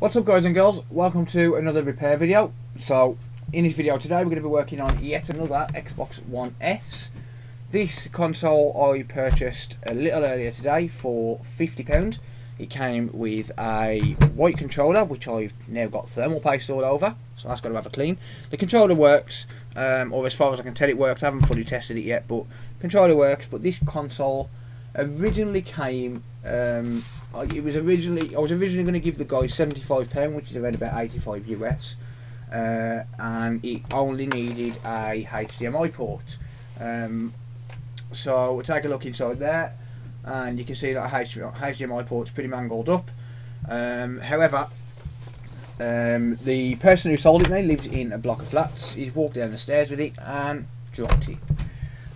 What's up guys and girls, welcome to another repair video. So in this video today we're going to be working on yet another Xbox One S. This console I purchased a little earlier today for £50. It came with a white controller which I've now got thermal paste all over, so that's got to have a clean. The controller works, or as far as I can tell it works. I haven't fully tested it yet, but the controller works. But this console originally came I was originally going to give the guy £75, which is around about 85 US, and it only needed a HDMI port. So we'll take a look inside there, and you can see that HDMI port's pretty mangled up. However, the person who sold it to me lives in a block of flats. He's walked down the stairs with it and dropped it,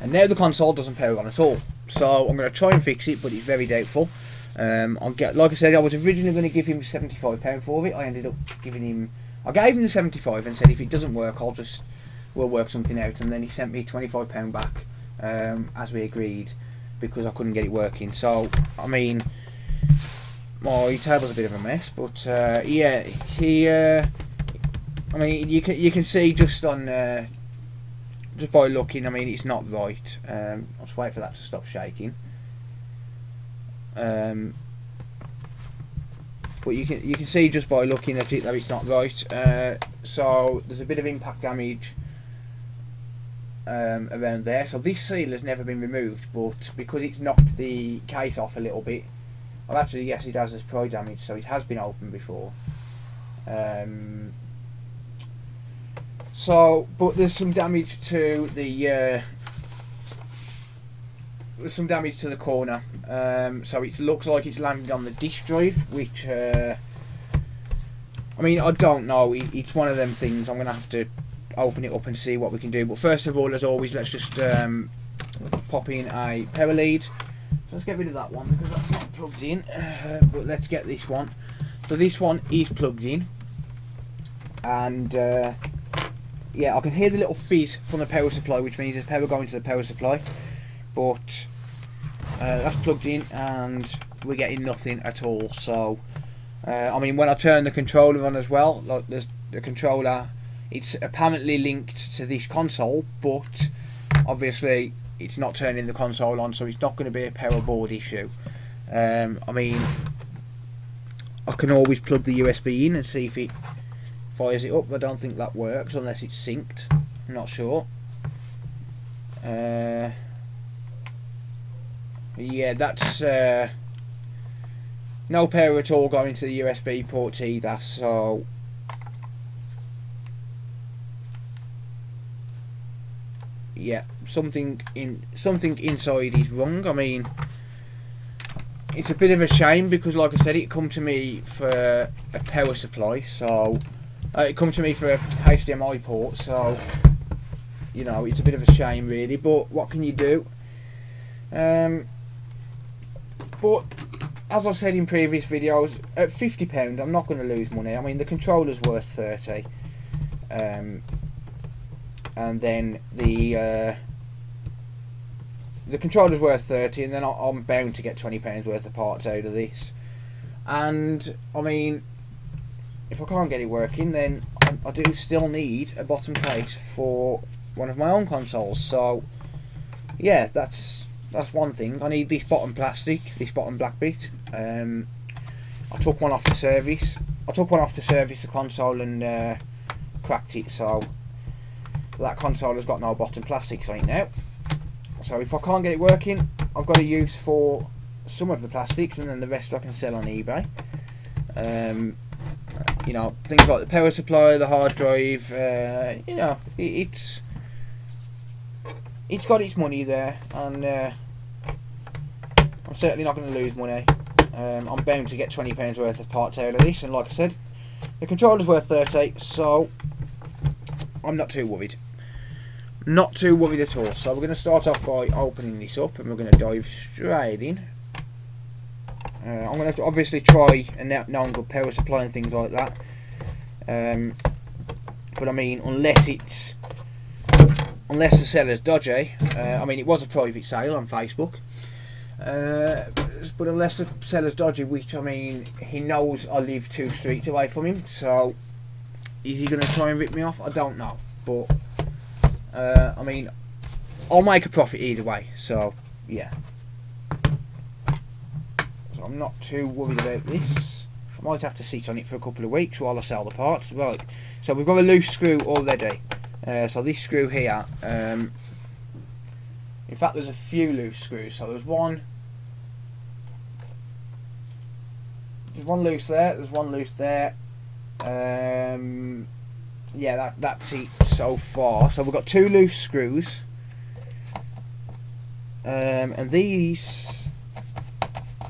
and now the console doesn't power on at all. So I'm going to try and fix it, but it's very doubtful. Like I said, I was originally going to give him £75 for it. I ended up giving him, I gave him the 75 and said if it doesn't work, we'll work something out. And then he sent me £25 back, as we agreed, because I couldn't get it working. So I mean, my table's a bit of a mess, but yeah, he. I mean, you can see just on just by looking. I mean, it's not right. I'll just wait for that to stop shaking. But you can see just by looking at it that it's not right. So there's a bit of impact damage around there. So this seal has never been removed, but because it's knocked the case off a little bit, well actually yes it has, there's pry damage, so it has been opened before. But there's some damage to the corner, so it looks like it's landed on the disk drive, which I mean, I don't know, it's one of them things. I'm going to have to open it up and see what we can do, but first of all, as always, let's just pop in a power lead. Let's get rid of that one because that's not plugged in, but let's get this one. So this one is plugged in, and yeah, I can hear the little fizz from the power supply, which means there's power going to the power supply. But that's plugged in and we're getting nothing at all. So I mean, when I turn the controller on as well, like the controller, it's apparently linked to this console, but obviously it's not turning the console on, so it's not going to be a power board issue. I mean, I can always plug the USB in and see if it fires it up. I don't think that works unless it's synced. I'm not sure. Yeah, that's no power at all going to the USB port either, so yeah, something inside is wrong. I mean, it's a bit of a shame because like I said, it come to me for a power supply, so it come to me for a HDMI port, so you know, it's a bit of a shame really, but what can you do? But as I've said in previous videos, at £50 I'm not going to lose money. I mean, the controller's worth 30, and then the controller's worth 30, and then I'm bound to get £20 worth of parts out of this. And I mean, if I can't get it working, then I do still need a bottom case for one of my own consoles. So yeah, that's one thing. I need this bottom plastic, this bottom black bit. I took one off the service. I took one off to service the console and cracked it, so that console has got no bottom plastics on it now. So if I can't get it working, I've got a use for some of the plastics, and then the rest I can sell on eBay. You know, things like the power supply, the hard drive. You know, it's got its money there, and I'm certainly not going to lose money. I'm bound to get £20 worth of parts out of this, and like I said, the controller's worth 30, so I'm not too worried. Not too worried at all. So we're going to start off by opening this up, and we're going to dive straight in. I'm going to obviously try a non-good power supply and things like that, but I mean, unless the seller's dodgy. I mean, it was a private sale on Facebook, but unless the seller's dodgy, which I mean, he knows I live 2 streets away from him, so is he going to try and rip me off? I don't know, but I mean, I'll make a profit either way, so yeah. So I'm not too worried about this. I might have to sit on it for a couple of weeks while I sell the parts. Right, so we've got a loose screw already. So this screw here, in fact there's a few loose screws, so there's one loose there, there's one loose there, yeah, that's it so far. So we've got 2 loose screws, and these,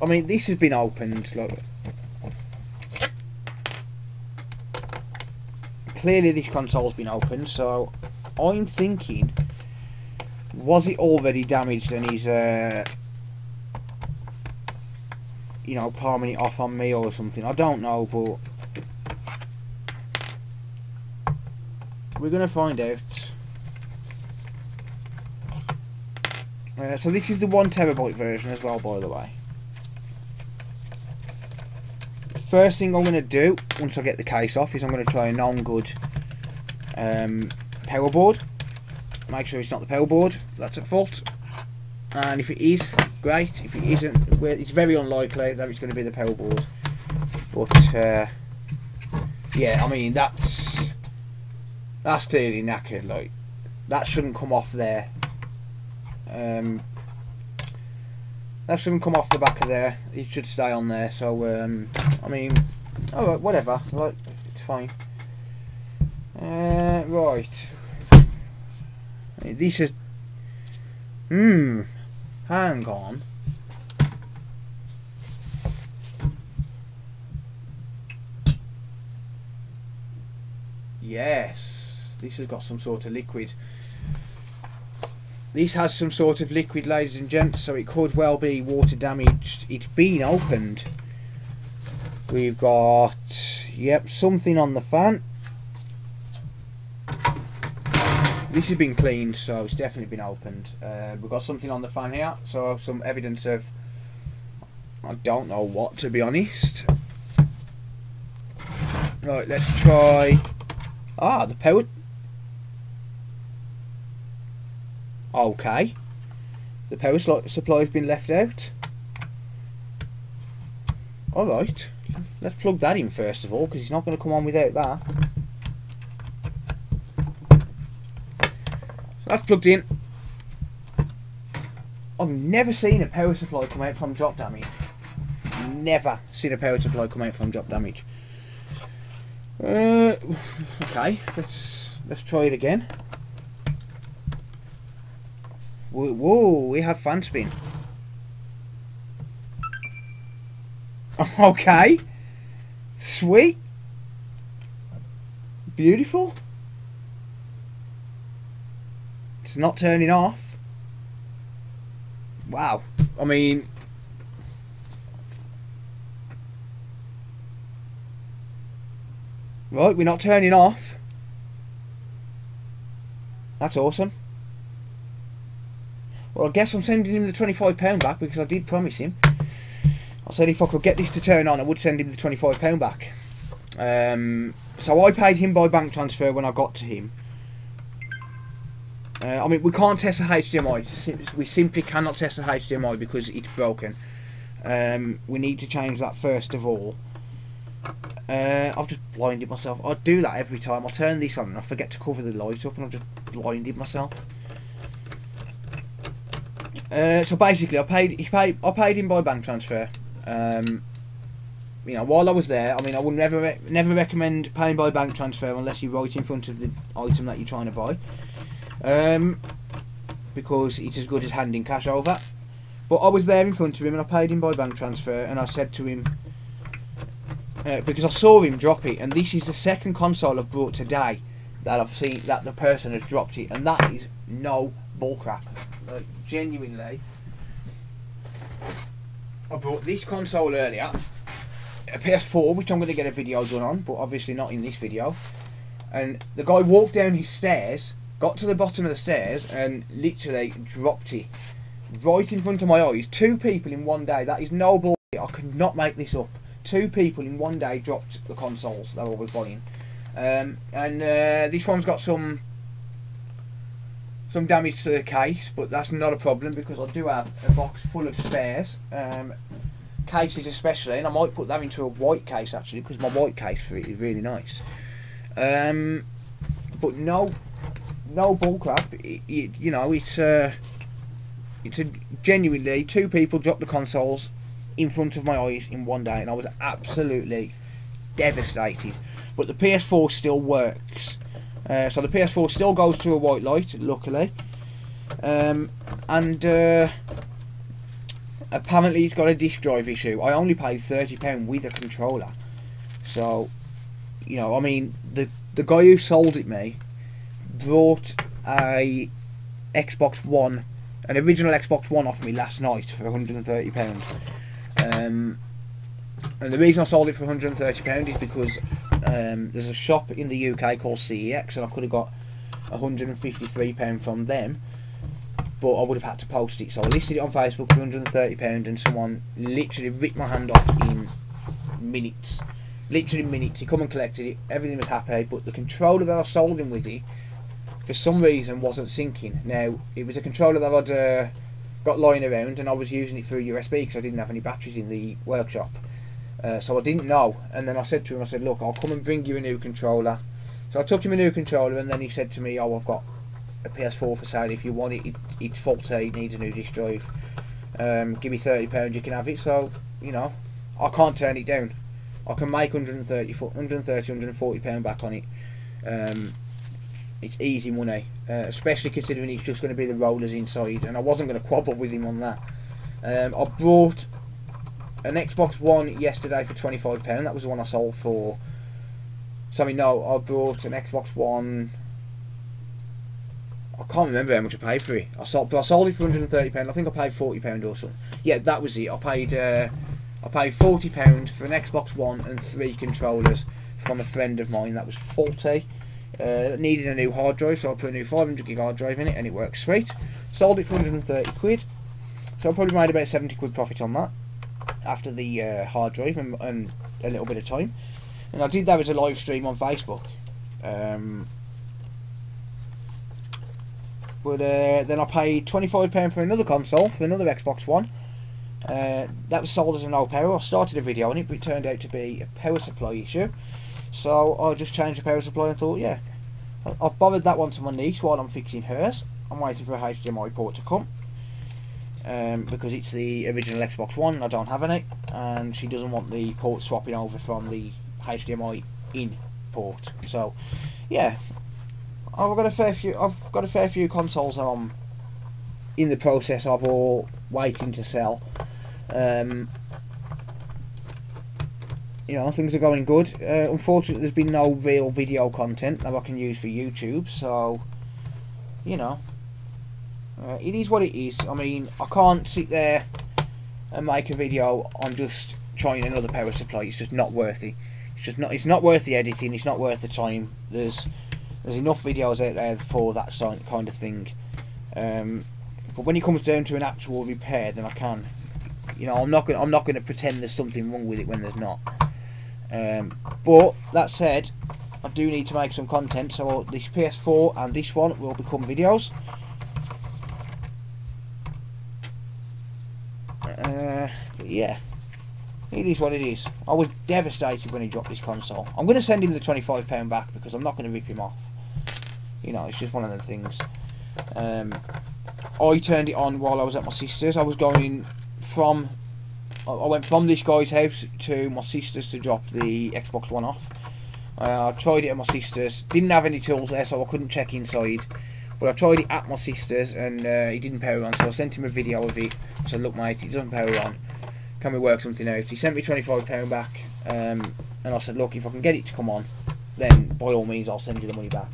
I mean, this has been opened, look. Clearly this console's been opened, so I'm thinking, was it already damaged and he's, you know, palming it off on me or something? I don't know, but we're going to find out. So this is the 1TB version as well, by the way. First thing I'm going to do once I get the case off is I'm going to try a non-good power board. Make sure it's not the power board that's at fault, and if it is, great. If it isn't, well, it's very unlikely that it's going to be the power board, but yeah, I mean, that's clearly knackered, like that shouldn't come off there. That shouldn't come off the back of there. It should stay on there. So, I mean, alright, whatever. Like, it's fine. Right. This is... Hang on. Yes. This has got some sort of liquid. This has some sort of liquid, ladies and gents, so it could well be water damaged. It's been opened. We've got, yep, something on the fan. This has been cleaned, so it's definitely been opened. We've got something on the fan here, so some evidence of, I don't know what, to be honest. Right, let's try, the power. Okay, the power supply has been left out. Alright, let's plug that in first of all, because it's not going to come on without that. That's plugged in. I've never seen a power supply come out from drop damage. Never seen a power supply come out from drop damage. Okay, let's try it again. Whoa, we have fan spin. Okay. Sweet. Beautiful. It's not turning off. Wow. I mean... Right, we're not turning off. That's awesome. Well, I guess I'm sending him the £25 back, because I did promise him. I said if I could get this to turn on, I would send him the £25 back. So I paid him by bank transfer when I got to him. I mean, we can't test a HDMI. We simply cannot test a HDMI because it's broken. We need to change that first of all. I've just blinded myself. I do that every time. I turn this on and I forget to cover the light up and I've just blinded myself. So basically, I paid him by bank transfer. You know, while I was there, I mean, I would never recommend paying by bank transfer unless you're right in front of the item that you're trying to buy, because it's as good as handing cash over. But I was there in front of him, and I paid him by bank transfer, and I said to him, because I saw him drop it, and this is the second console I've brought today that I've seen that the person has dropped it, and that is no bullcrap. Like, genuinely, I brought this console earlier, a PS4, which I'm going to get a video done on, but obviously not in this video, and the guy walked down his stairs, got to the bottom of the stairs, and literally dropped it right in front of my eyes. Two people in one day. That is no bull. I could not make this up. Two people in one day dropped the consoles that I was buying. This one's got some damage to the case, but that's not a problem because I do have a box full of spares, cases especially, and I might put that into a white case actually because my white case for it is really nice. But no bull crap. You know, it's a genuinely two people dropped the consoles in front of my eyes in one day, and I was absolutely devastated. But the PS4 still works, so the PS4 still goes to a white light, luckily. Apparently it's got a disc drive issue. I only paid £30 with a controller, so you know, I mean, the guy who sold it me brought a Xbox One, an original Xbox One, off me last night for £130. And the reason I sold it for £130 is because there's a shop in the UK called CEX, and I could have got £153 from them, but I would have had to post it. So I listed it on Facebook for £130, and someone literally ripped my hand off in minutes. Literally minutes. He come and collected it. Everything was happy, but the controller that I sold him with it, for some reason, wasn't syncing. Now, it was a controller that I'd got lying around, and I was using it through USB because I didn't have any batteries in the workshop. So I didn't know, and then I said to him, I said, look, I'll come and bring you a new controller. So I took him a new controller, and then he said to me, oh, I've got a PS4 for sale if you want it, it's faulty, it needs a new disc drive, give me £30, you can have it. So, you know, I can't turn it down. I can make £140 back on it. It's easy money, especially considering it's just going to be the rollers inside, and I wasn't going to quibble with him on that. I brought an Xbox One yesterday for £25. That was the one I sold for. Sorry, no, I brought an Xbox One. I can't remember how much I paid for it. But I sold it for £130. I think I paid £40 or something. Yeah, that was it. I paid £40 for an Xbox One and 3 controllers from a friend of mine. That was £40. Needed a new hard drive, so I put a new 500 gig hard drive in it, and it works sweet. Sold it for £130. So I probably made about £70 profit on that, after the hard drive and a little bit of time. And I did that as a live stream on Facebook, then I paid £25 for another console, for another Xbox One. That was sold as an old power. I started a video on it, but it turned out to be a power supply issue, so I just changed the power supply and thought, yeah, I've borrowed that one to my niece while I'm fixing hers. I'm waiting for a HDMI port to come, because it's the original Xbox One, I don't have any, and she doesn't want the port swapping over from the HDMI in port. So, yeah, I've got a fair few consoles that I'm in the process of or waiting to sell. You know, things are going good. Unfortunately, there's been no real video content that I can use for YouTube, so you know. It is what it is. I mean, I can't sit there and make a video on just trying another power supply. It's just not worth it. It's just not. It's not worth the editing. It's not worth the time. There's enough videos out there for that kind of thing. But when it comes down to an actual repair, then I can. You know, I'm not going to pretend there's something wrong with it when there's not. But that said, I do need to make some content. So this PS4 and this one will become videos. Yeah, it is what it is. I was devastated when he dropped this console. I'm going to send him the £25 back because I'm not going to rip him off. You know, it's just one of them things. I turned it on while I was at my sister's. I went from this guy's house to my sister's to drop the Xbox One off. I tried it at my sister's. Didn't have any tools there, so I couldn't check inside. But I tried it at my sister's, and he didn't power on, so I sent him a video of it. I said, look mate, it doesn't power on. Can we work something out? He sent me £25 back, and I said, look, if I can get it to come on, then by all means I'll send you the money back.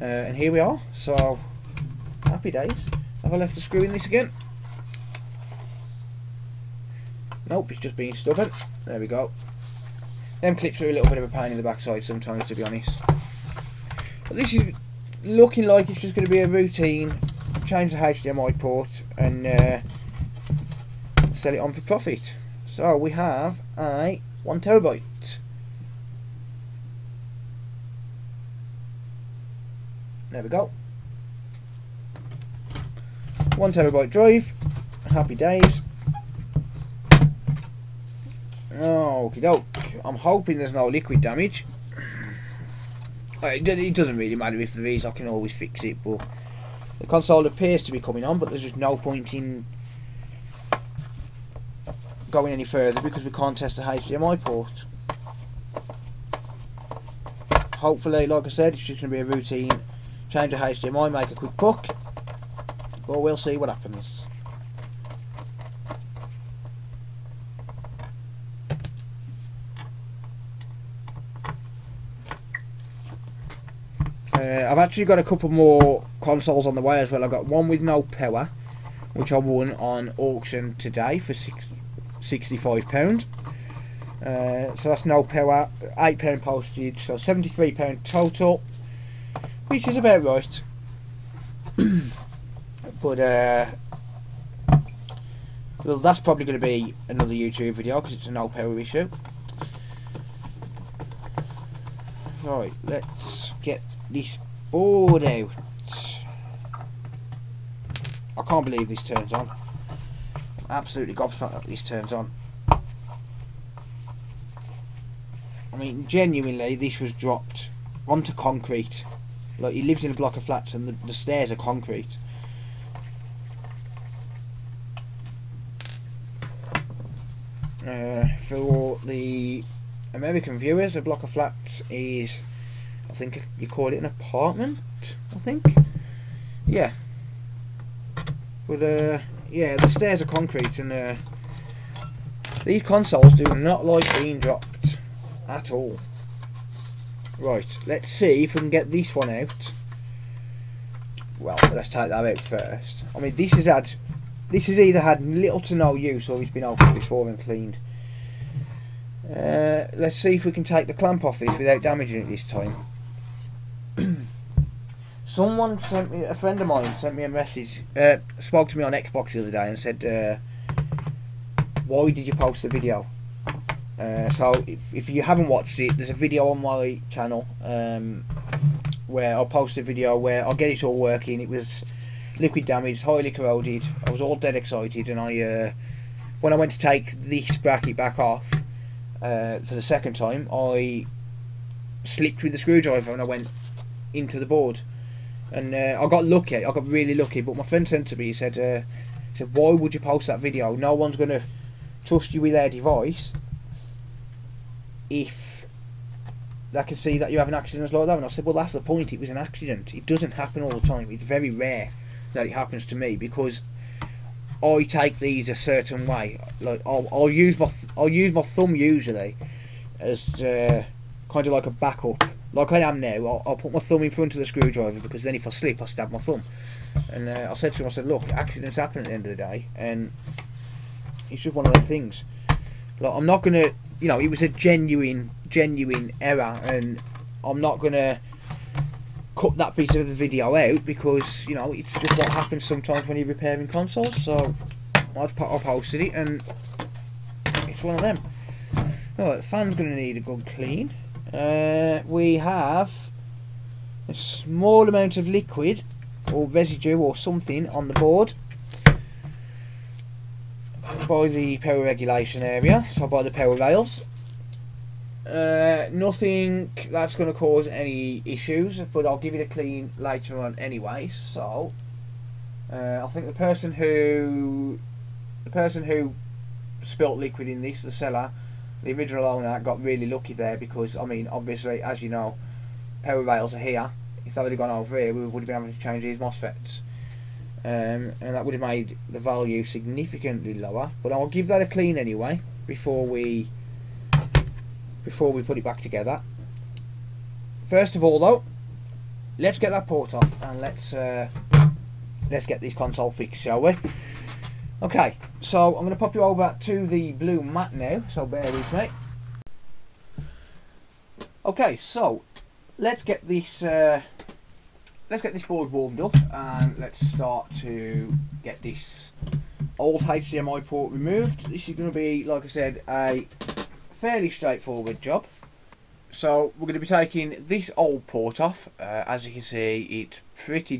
And here we are, so happy days. Have I left a screw in this again? Nope, it's just being stubborn. There we go. Them clips are a little bit of a pain in the backside sometimes, to be honest. But this is looking like it's just going to be a routine change the HDMI port and sell it on for profit. So we have a 1TB. There we go. 1TB drive. Happy days. Okie doke. I'm hoping there's no liquid damage. It doesn't really matter if there is, I can always fix it, but the console appears to be coming on, but there's just no point in going any further because we can't test the HDMI port. Hopefully, like I said, it's just going to be a routine change of HDMI, make a quick buck, but we'll see what happens. I've actually got a couple more consoles on the way as well. I've got one with no power, which I won on auction today for £65. So that's no power, £8 postage, so £73 total, which is about right. But well, that's probably going to be another YouTube video because it's a no power issue. Right, let's get this board out. I can't believe this turns on. I'm absolutely gobsmacked that this turns on. I mean, genuinely, this was dropped onto concrete. Like, he lives in a block of flats and the stairs are concrete. For the American viewers, a block of flats is, I think you call it an apartment, I think. Yeah. But, yeah, the stairs are concrete, and these consoles do not like being dropped at all. Right, let's see if we can get this one out. Well, let's take that out first. I mean, this has either had little to no use or it's been opened before and cleaned. Let's see if we can take the clamp off this without damaging it this time. Someone sent me, a friend of mine sent me a message, spoke to me on Xbox the other day and said, why did you post the video? So if you haven't watched it, there's a video on my channel where I'll post a video where I'll get it all working. It was liquid damaged, highly corroded. I was all dead excited, and I when I went to take this bracket back off for the second time, I slipped with the screwdriver and I went into the board, and I got lucky. I got really lucky. But my friend sent to me, he said, why would you post that video? No one's going to trust you with their device if they can see that you have an accident like that. And I said, well, that's the point. It was an accident. It doesn't happen all the time. It's very rare that it happens to me because I take these a certain way. Like I'll use my thumb usually as kind of like a backup. Like I am now, I'll put my thumb in front of the screwdriver because then if I slip, I stab my thumb. And I said to him, I said, look, accidents happen at the end of the day, and it's just one of those things. Like I'm not gonna, you know, it was a genuine error, and I'm not gonna cut that bit of the video out because, you know, it's just what happens sometimes when you're repairing consoles. So I posted it, and it's one of them. Right, the fan's going to need a good clean. We have a small amount of liquid or residue or something on the board by the power regulation area, so by the power rails. Nothing that's going to cause any issues, but I'll give it a clean later on anyway. So I think the person who spilt liquid in this, the seller, the original owner, got really lucky there because, I mean, obviously, as you know, power rails are here. If they would have gone over here, we would have been having to change these MOSFETs, and that would have made the value significantly lower. But I'll give that a clean anyway before we put it back together. First of all, though, let's get that port off and let's get this console fixed, shall we? Okay, so I'm going to pop you over to the blue mat now, so bear with me. Okay, so let's get this let's get this board warmed up and let's start to get this old HDMI port removed. This is going to be, like I said, a fairly straightforward job. So we're going to be taking this old port off. As you can see, it's pretty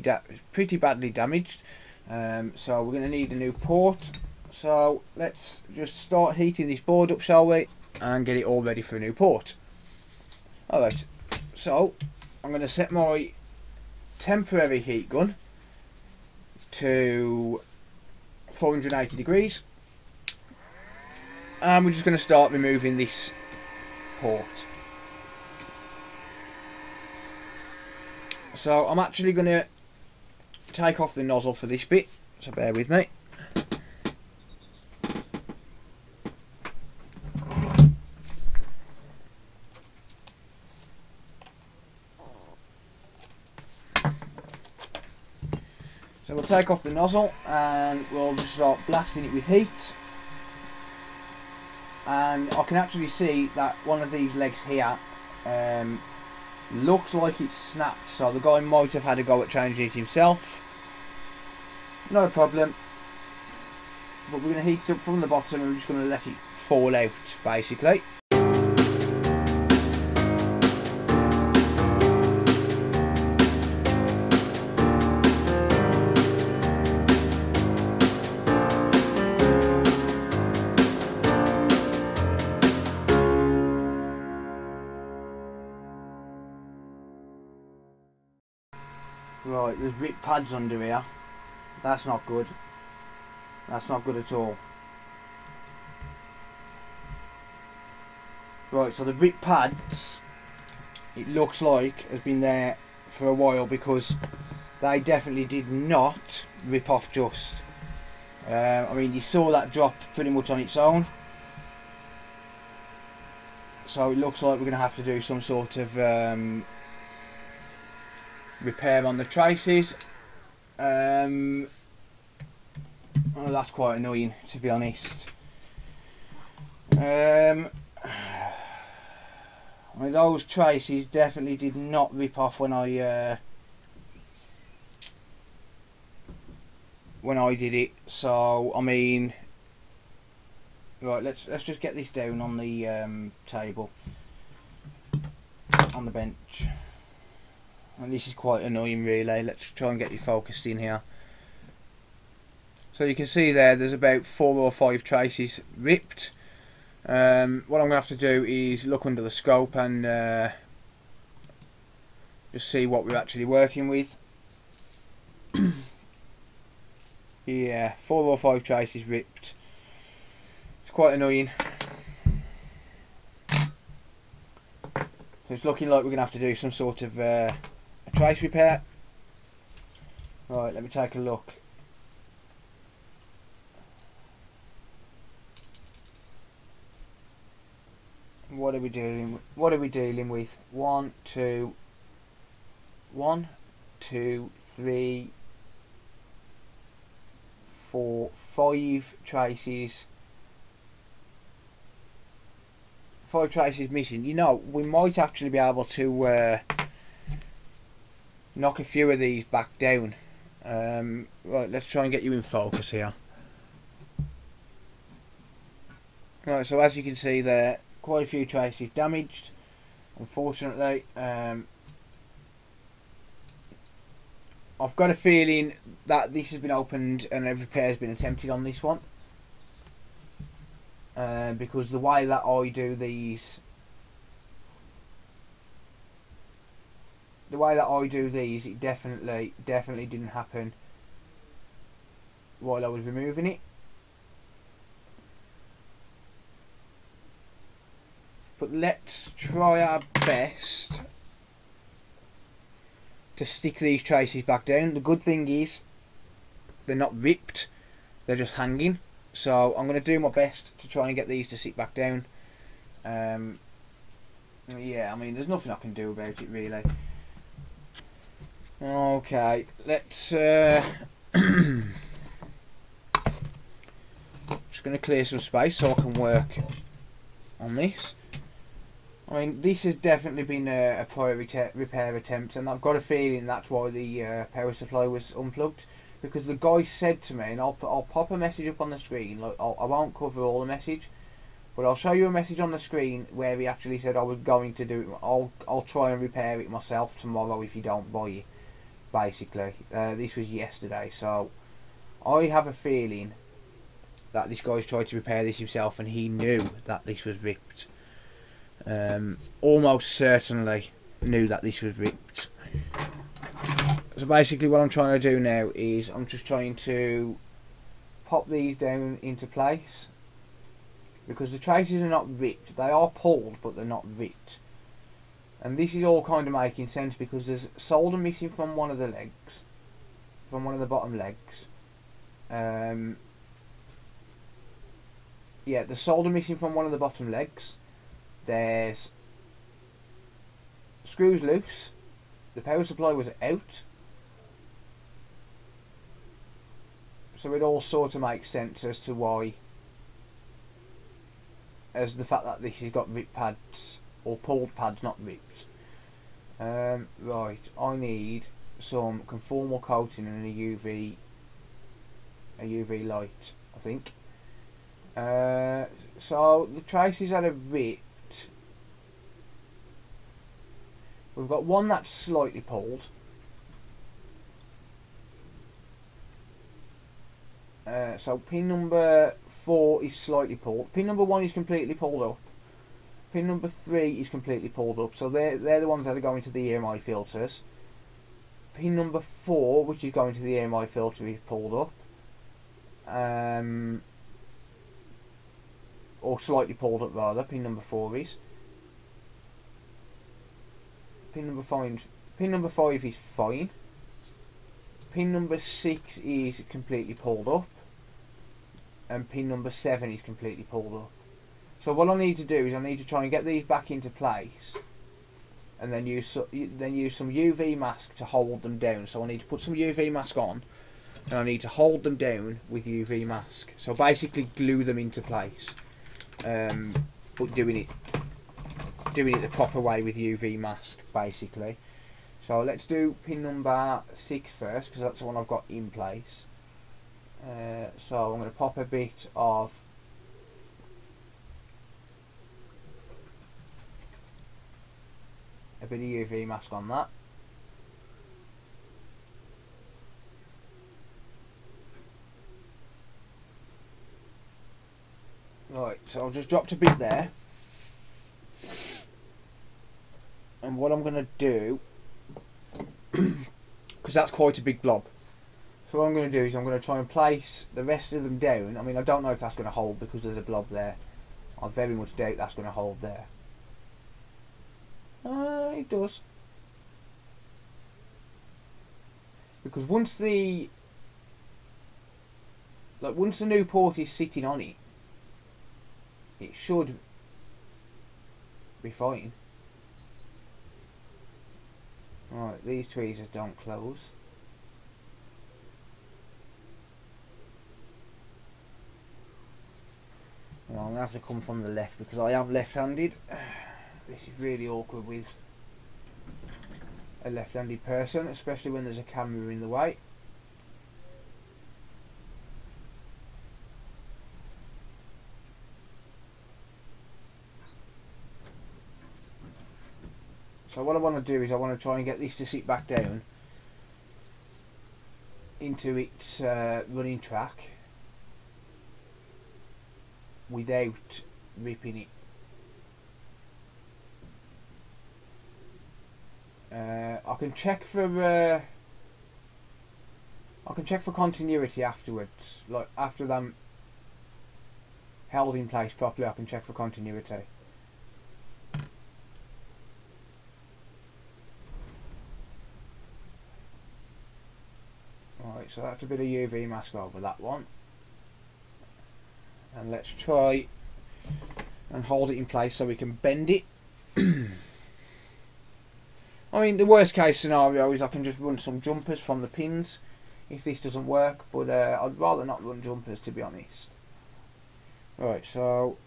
badly damaged. So we're going to need a new port. So let's just start heating this board up, shall we, and get it all ready for a new port. Alright, so I'm going to set my temporary heat gun to 480 degrees and we're just going to start removing this port. So I'm actually going to take off the nozzle for this bit, so bear with me. So we'll take off the nozzle and we'll just start blasting it with heat, and I can actually see that one of these legs here looks like it's snapped, so the guy might have had a go at changing it himself. No problem, but we're going to heat it up from the bottom and we're just going to let it fall out basically. Right, there's ripped pads under here. That's not good. That's not good at all. Right, so the ripped pads, it looks like, has been there for a while because they definitely did not rip off just. I mean, you saw that drop pretty much on its own. So it looks like we're going to have to do some sort of repair on the traces. Well, that's quite annoying, to be honest. I mean, those traces definitely did not rip off when I did it. So I mean, right, let's just get this down on the table, on the bench. And this is quite annoying really. Let's try and get you focused in here. So you can see there's about 4 or 5 traces ripped. What I'm going to have to do is look under the scope and just see what we're actually working with. Yeah, 4 or 5 traces ripped. It's quite annoying. So it's looking like we're going to have to do some sort of trace repair. Right, let me take a look. What are we dealing with? What are we dealing with? 1, 2, 1, 2, 3, 4, 5 traces. 5 traces missing. You know, we might actually be able to knock a few of these back down. Right, let's try and get you in focus here. Right, so as you can see there, quite a few traces damaged, unfortunately. I've got a feeling that this has been opened and a repair has been attempted on this one, because the way that I do these it definitely didn't happen while I was removing it. But let's try our best to stick these traces back down. The good thing is they're not ripped, they're just hanging. So I'm going to do my best to try and get these to sit back down. Yeah, I mean, there's nothing I can do about it really. Okay, let's just going to clear some space so I can work on this. I mean, this has definitely been a prior repair attempt, and I've got a feeling that's why the power supply was unplugged, because the guy said to me, and I'll pop a message up on the screen, like, I won't cover all the message, but I'll show you a message on the screen where he actually said, I was going to do it, I'll try and repair it myself tomorrow if you don't buy it, basically. This was yesterday, so I have a feeling that this guy's tried to repair this himself, and he knew that this was ripped. Almost certainly knew that this was ripped. So basically what I'm trying to do now is I'm just trying to pop these down into place, because the traces are not ripped, they are pulled but they're not ripped, and this is all kind of making sense because there's solder missing from one of the legs, from one of the bottom legs. Yeah, the solder missing from one of the bottom legs. There's screws loose. The power supply was out. So it all sort of makes sense as to why, as the fact that this has got ripped pads, or pulled pads, not ripped. Right, I need some conformal coating and a UV light, I think. So the traces that are ripped, we've got one that's slightly pulled. So pin number 4 is slightly pulled. Pin number 1 is completely pulled up. Pin number 3 is completely pulled up. So they're the ones that are going to the EMI filters. Pin number 4, which is going to the EMI filter, is pulled up. Or slightly pulled up rather, pin number 4 is. Pin number 5 is fine. Pin number 6 is completely pulled up, and pin number 7 is completely pulled up. So what I need to do is I need to try and get these back into place, and then use some UV mask to hold them down. So I need to put some UV mask on, and I need to hold them down with UV mask. So basically glue them into place, but doing it the proper way with UV mask, basically. So let's do pin number 6 first, because that's the one I've got in place. So I'm going to pop a bit of UV mask on that. Right, so I've just dropped a bit there. And what I'm going to do, because that's quite a big blob, so what I'm going to do is I'm going to try and place the rest of them down. I mean, I don't know if that's going to hold because there's a blob there. I very much doubt that's going to hold there. It does. Because once the new port is sitting on it, it should be fine. Right, these tweezers don't close. Well, I'm going to have to come from the left because I am left-handed. This is really awkward with a left-handed person, especially when there's a camera in the way. So what I want to do is I want to try and get this to sit back down into its running track without ripping it. I can check for continuity afterwards, like after them held in place properly. I can check for continuity. So that's a bit of UV mask over that one, and let's try and hold it in place so we can bend it. I mean, the worst case scenario is I can just run some jumpers from the pins if this doesn't work, but I'd rather not run jumpers, to be honest. Right, so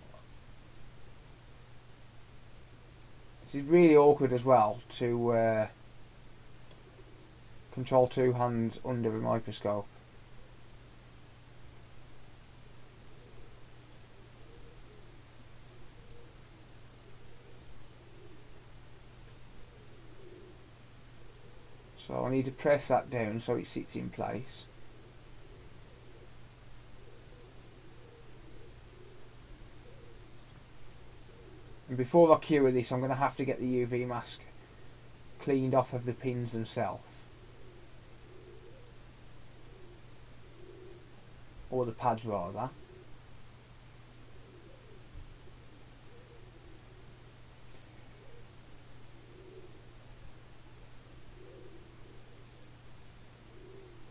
It's really awkward as well to control two hands under a microscope. So I need to press that down so it sits in place. And before I cure this, I'm going to have to get the UV mask cleaned off of the pins themselves. Or the pads rather.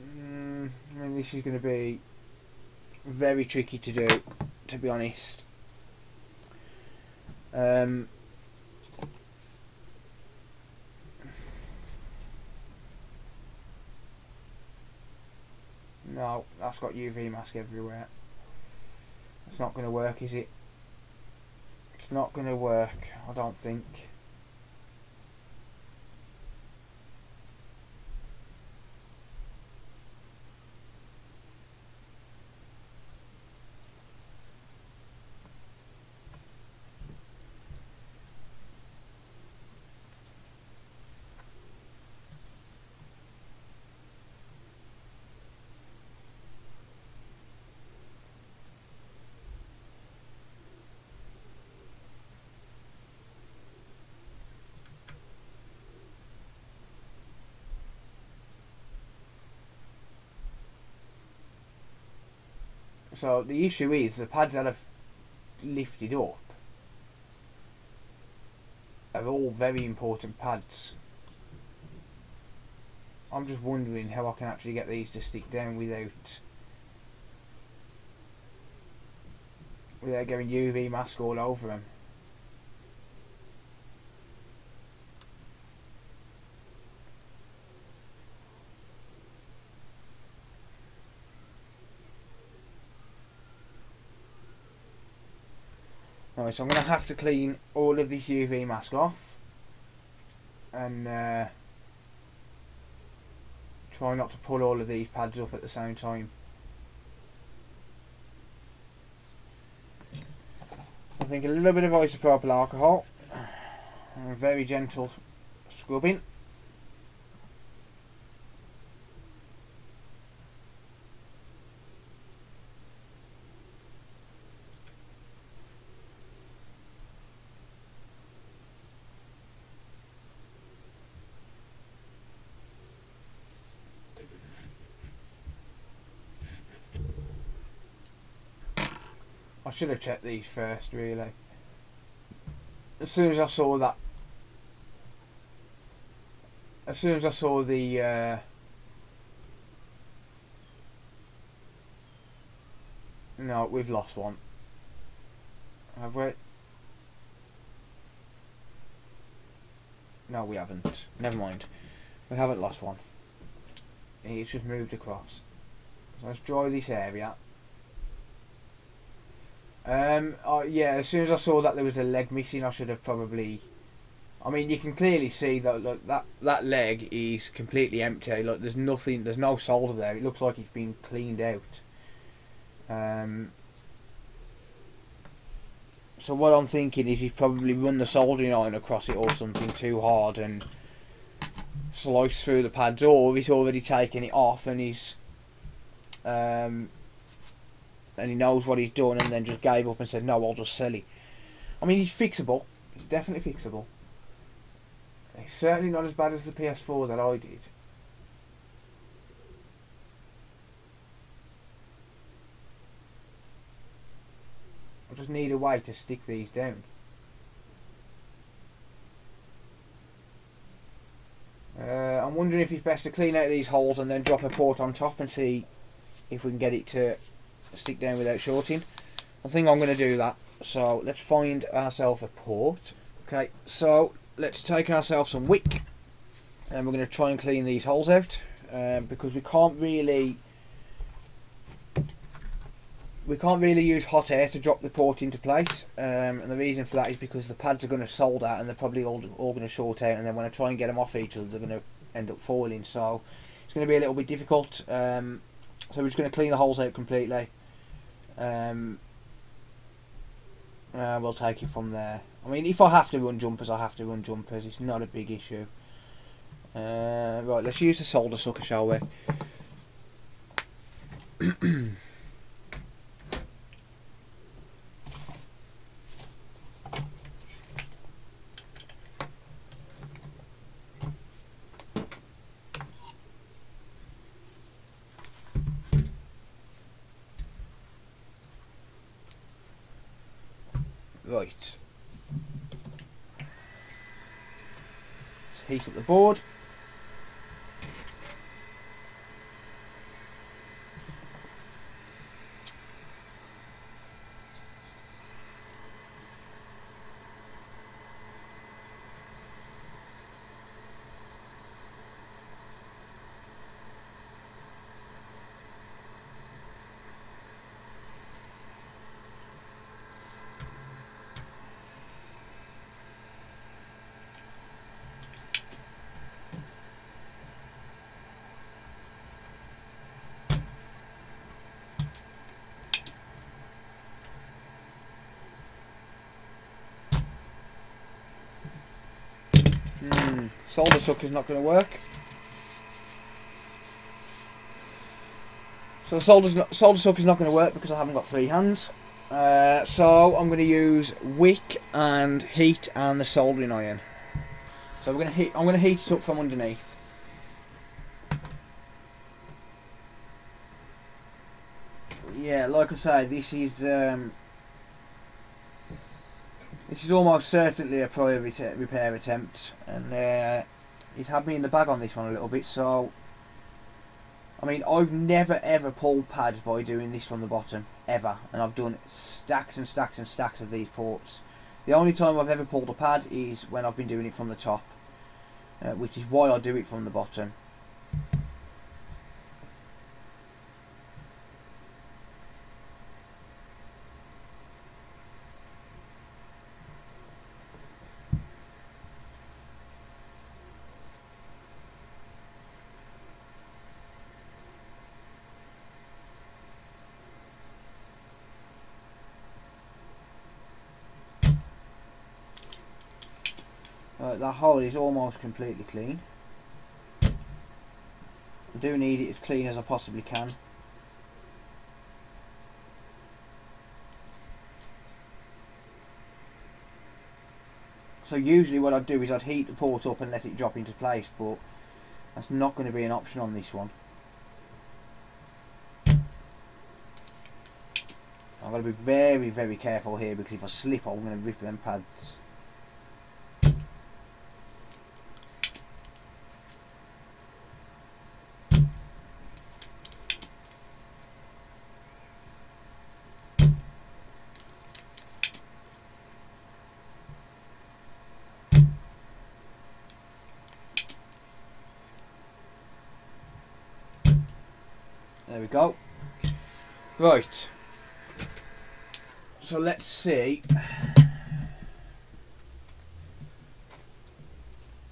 And this is going to be very tricky to do, to be honest. No, that's got UV mask everywhere. It's not going to work, is it? It's not going to work, I don't think. So the issue is the pads that I've lifted up are all very important pads. I'm just wondering how I can actually get these to stick down without getting UV mask all over them. So I'm going to have to clean all of this UV mask off and try not to pull all of these pads up at the same time. I think a little bit of isopropyl alcohol and a very gentle scrubbing. I should have checked these first, really. As soon as I saw the no, we've lost one. Have we? No, we haven't. Never mind. We haven't lost one. It's just moved across. So let's dry this area. Yeah, as soon as I saw that there was a leg missing, I should have probably... I mean, you can clearly see that, look, that leg is completely empty. Look, there's nothing, there's no solder there. It looks like it's been cleaned out. So what I'm thinking is he's probably run the soldering iron across it or something too hard and sliced through the pads, or he's already taken it off and he's... and he knows what he's done and then just gave up and said, no, I'll just sell it. I mean, he's fixable. He's definitely fixable. He's certainly not as bad as the PS4 that I did. I just need a way to stick these down. I'm wondering if it's best to clean out these holes and then drop a port on top and see if we can get it to stick down without shorting. I think I'm going to do that. So let's find ourselves a port. Okay, so let's take ourselves some wick and we're going to try and clean these holes out, because we can't really we can't really use hot air to drop the port into place, and the reason for that is because the pads are going to sold out and they're probably all going to short out, and then when I try and get them off each other they're going to end up falling, so it's going to be a little bit difficult. So we're just going to clean the holes out completely. We'll take it from there. I mean, if I have to run jumpers, I have to run jumpers. It's not a big issue. Right, let's use the solder sucker, shall we? Right. Let's heat up the board. Solder sucker's not going to work. So the solder sucker's not going to work because I haven't got three hands. So I'm going to use wick and heat and the soldering iron. So I'm going to heat it up from underneath. Yeah, like I say, this is almost certainly a prior repair attempt, and he's had me in the bag on this one a little bit. So, I mean, I've never ever pulled pads by doing this from the bottom, ever. And I've done stacks and stacks and stacks of these ports. The only time I've ever pulled a pad is when I've been doing it from the top, which is why I do it from the bottom. The hole is almost completely clean. I do need it as clean as I possibly can. So usually what I'd do is I'd heat the port up and let it drop into place, but that's not going to be an option on this one. I've got to be very, very careful here, because if I slip I'm going to rip them pads. There we go. Right. So let's see.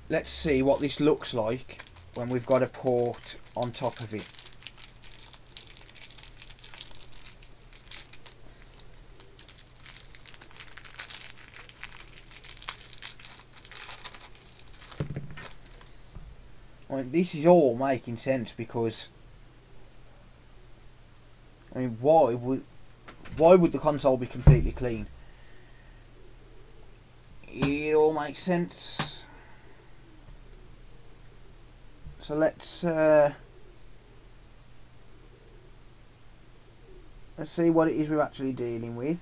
Let's see what this looks like when we've got a port on top of it. Well, this is all making sense, because I mean, why would the console be completely clean? It all makes sense. So let's see what it is we're actually dealing with.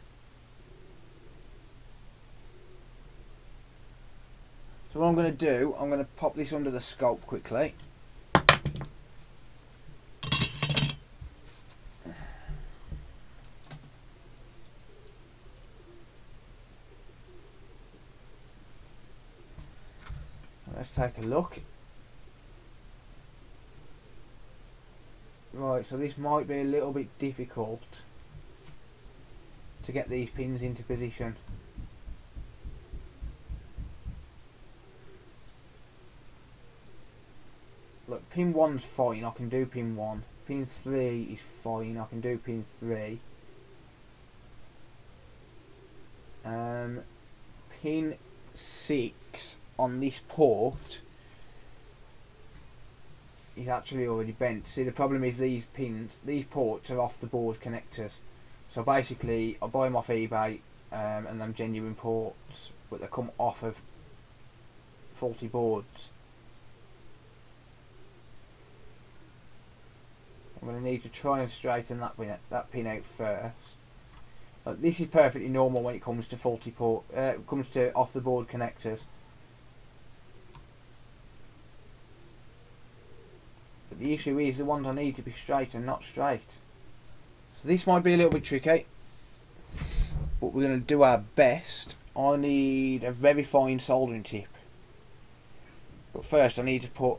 So what I'm going to do, I'm going to pop this under the scope quickly. Let's take a look. Right, so this might be a little bit difficult. to get these pins into position. Look, pin 1's fine, I can do pin 1. Pin 3 is fine, I can do pin 3. Pin 6 on this port is actually already bent. See, the problem is these pins, these ports are off the board connectors. So basically, I buy them off eBay, and they're genuine ports, but they come off of faulty boards. I'm going to need to try and straighten that pin out first. But this is perfectly normal when it comes to faulty port, comes to off the board connectors. But the issue is the ones I need to be straight and not straight. So this might be a little bit tricky, but we're going to do our best. I need a very fine soldering tip, but first I need to put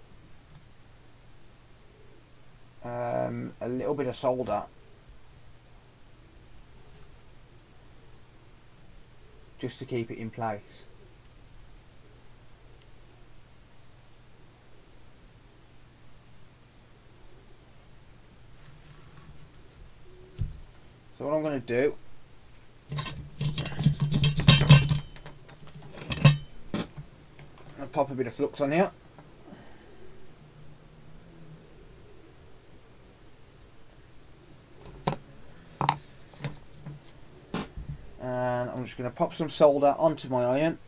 a little bit of solder just to keep it in place. So what I'm going to do I'll pop a bit of flux on here. And I'm just going to pop some solder onto my iron.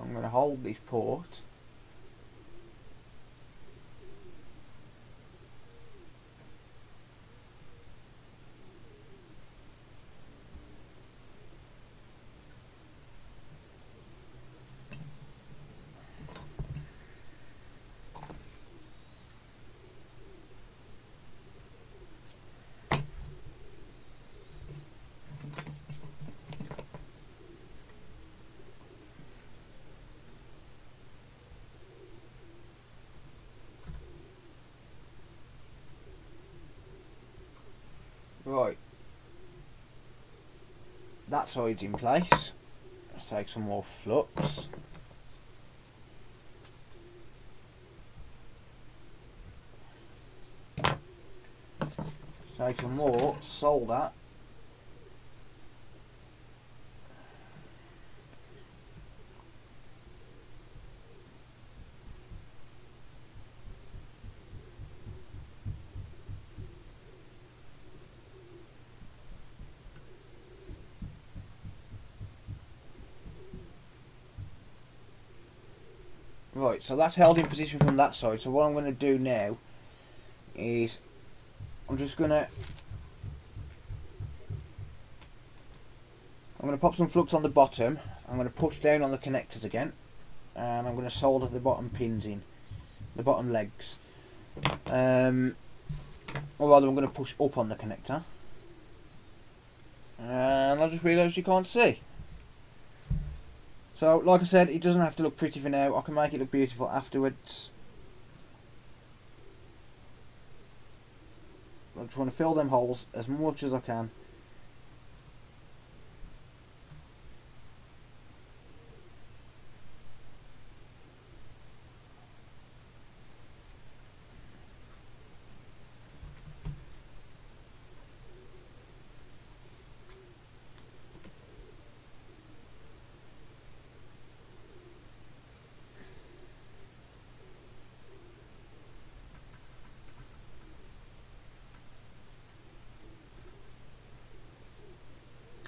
I'm going to hold this port. Right, that side's in place. Let's take some more flux. Let's take some more solder. Right, so that's held in position from that side. So what I'm going to do now is I'm going to pop some flux on the bottom. I'm going to push down on the connectors again, and I'm going to solder the bottom pins in, the bottom legs. Or rather, I'm going to push up on the connector, and I just realised you can't see. So, like I said, it doesn't have to look pretty for now. I can make it look beautiful afterwards. I just want to fill them holes as much as I can.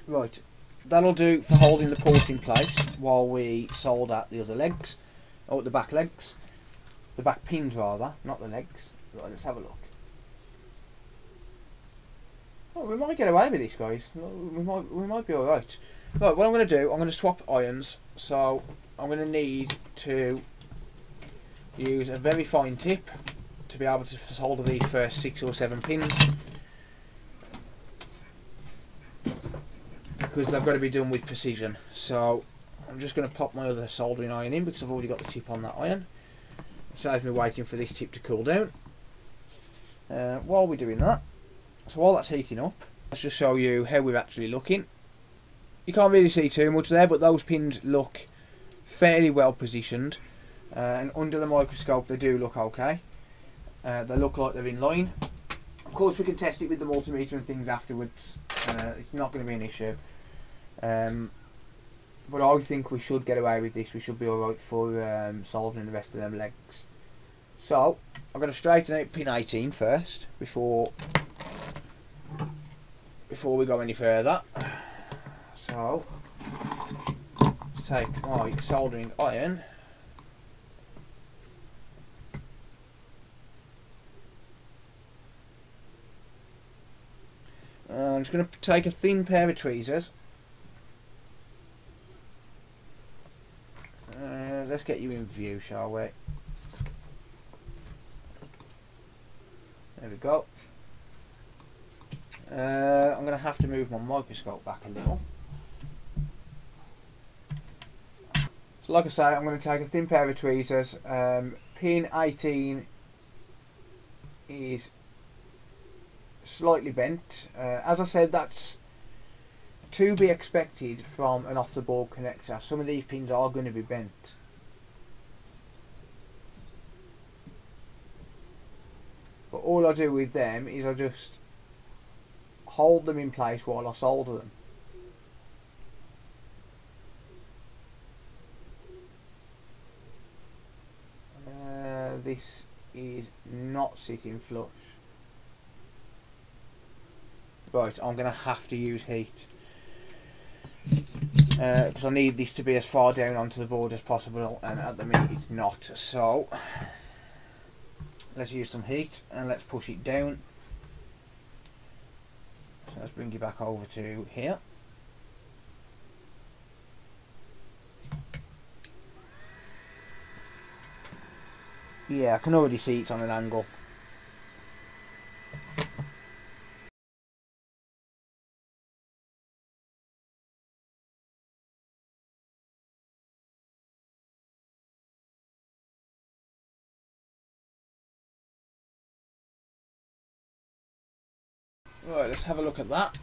Right, that'll do for holding the port in place while we solder the other legs, or the back legs, the back pins rather, not the legs. Right, let's have a look. Oh, we might get away with this, guys. We might be all right. Right, what I'm going to do, I'm going to swap irons, so I'm going to need to use a very fine tip to be able to solder these first 6 or 7 pins, because they've got to be done with precision. So I'm just going to pop my other soldering iron in because I've already got the tip on that iron. Saves me waiting for this tip to cool down. While we're doing that, so while that's heating up, let's just show you how we're actually looking. You can't really see too much there, but those pins look fairly well positioned, and under the microscope they do look okay. They look like they're in line. Of course we can test it with the multimeter and things afterwards. It's not going to be an issue, but I think we should get away with this. We should be alright for soldering the rest of them legs. So I'm going to straighten out pin 18 first before we go any further. So let's take my soldering iron. I'm just going to take a thin pair of tweezers. Let's get you in view, shall we? There we go. I'm going to have to move my microscope back a little. So like I say, I'm going to take a thin pair of tweezers. Pin 18 is slightly bent. As I said, that's to be expected from an off-the-board connector. Some of these pins are going to be bent. But all I do with them is I just hold them in place while I solder them. This is not sitting flush. Right, I'm going to have to use heat, because I need this to be as far down onto the board as possible, and at the minute it's not. So let's use some heat and let's push it down. So let's bring you back over to here. Yeah, I can already see it's on an angle. Right, let's have a look at that.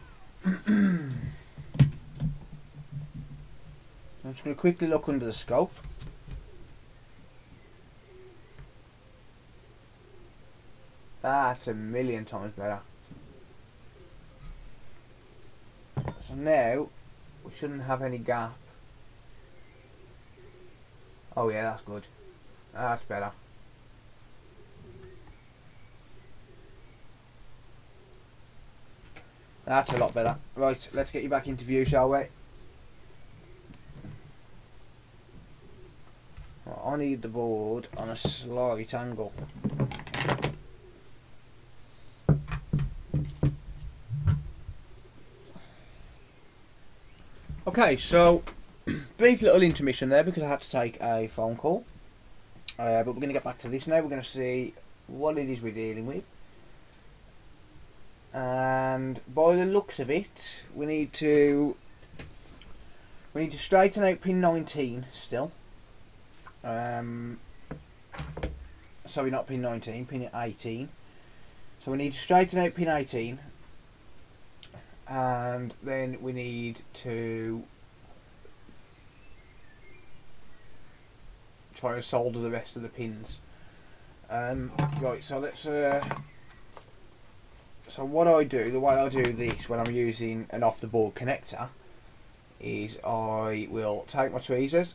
I'm just going to quickly look under the scope. That's a million times better. So now we shouldn't have any gap. Oh yeah, that's good. That's better. That's a lot better. Right, let's get you back into view, shall we? Well, I need the board on a slight angle. Okay, so brief little intermission there because I had to take a phone call. But we're going to get back to this now. We're going to see what it is we're dealing with. And by the looks of it, we need to straighten out pin 19 still. Sorry, not pin 19, pin 18. So we need to straighten out pin 18, and then we need to try and solder the rest of the pins. Right, so let's. So what I do, the way I do this when I'm using an off-the-board connector, is I will take my tweezers,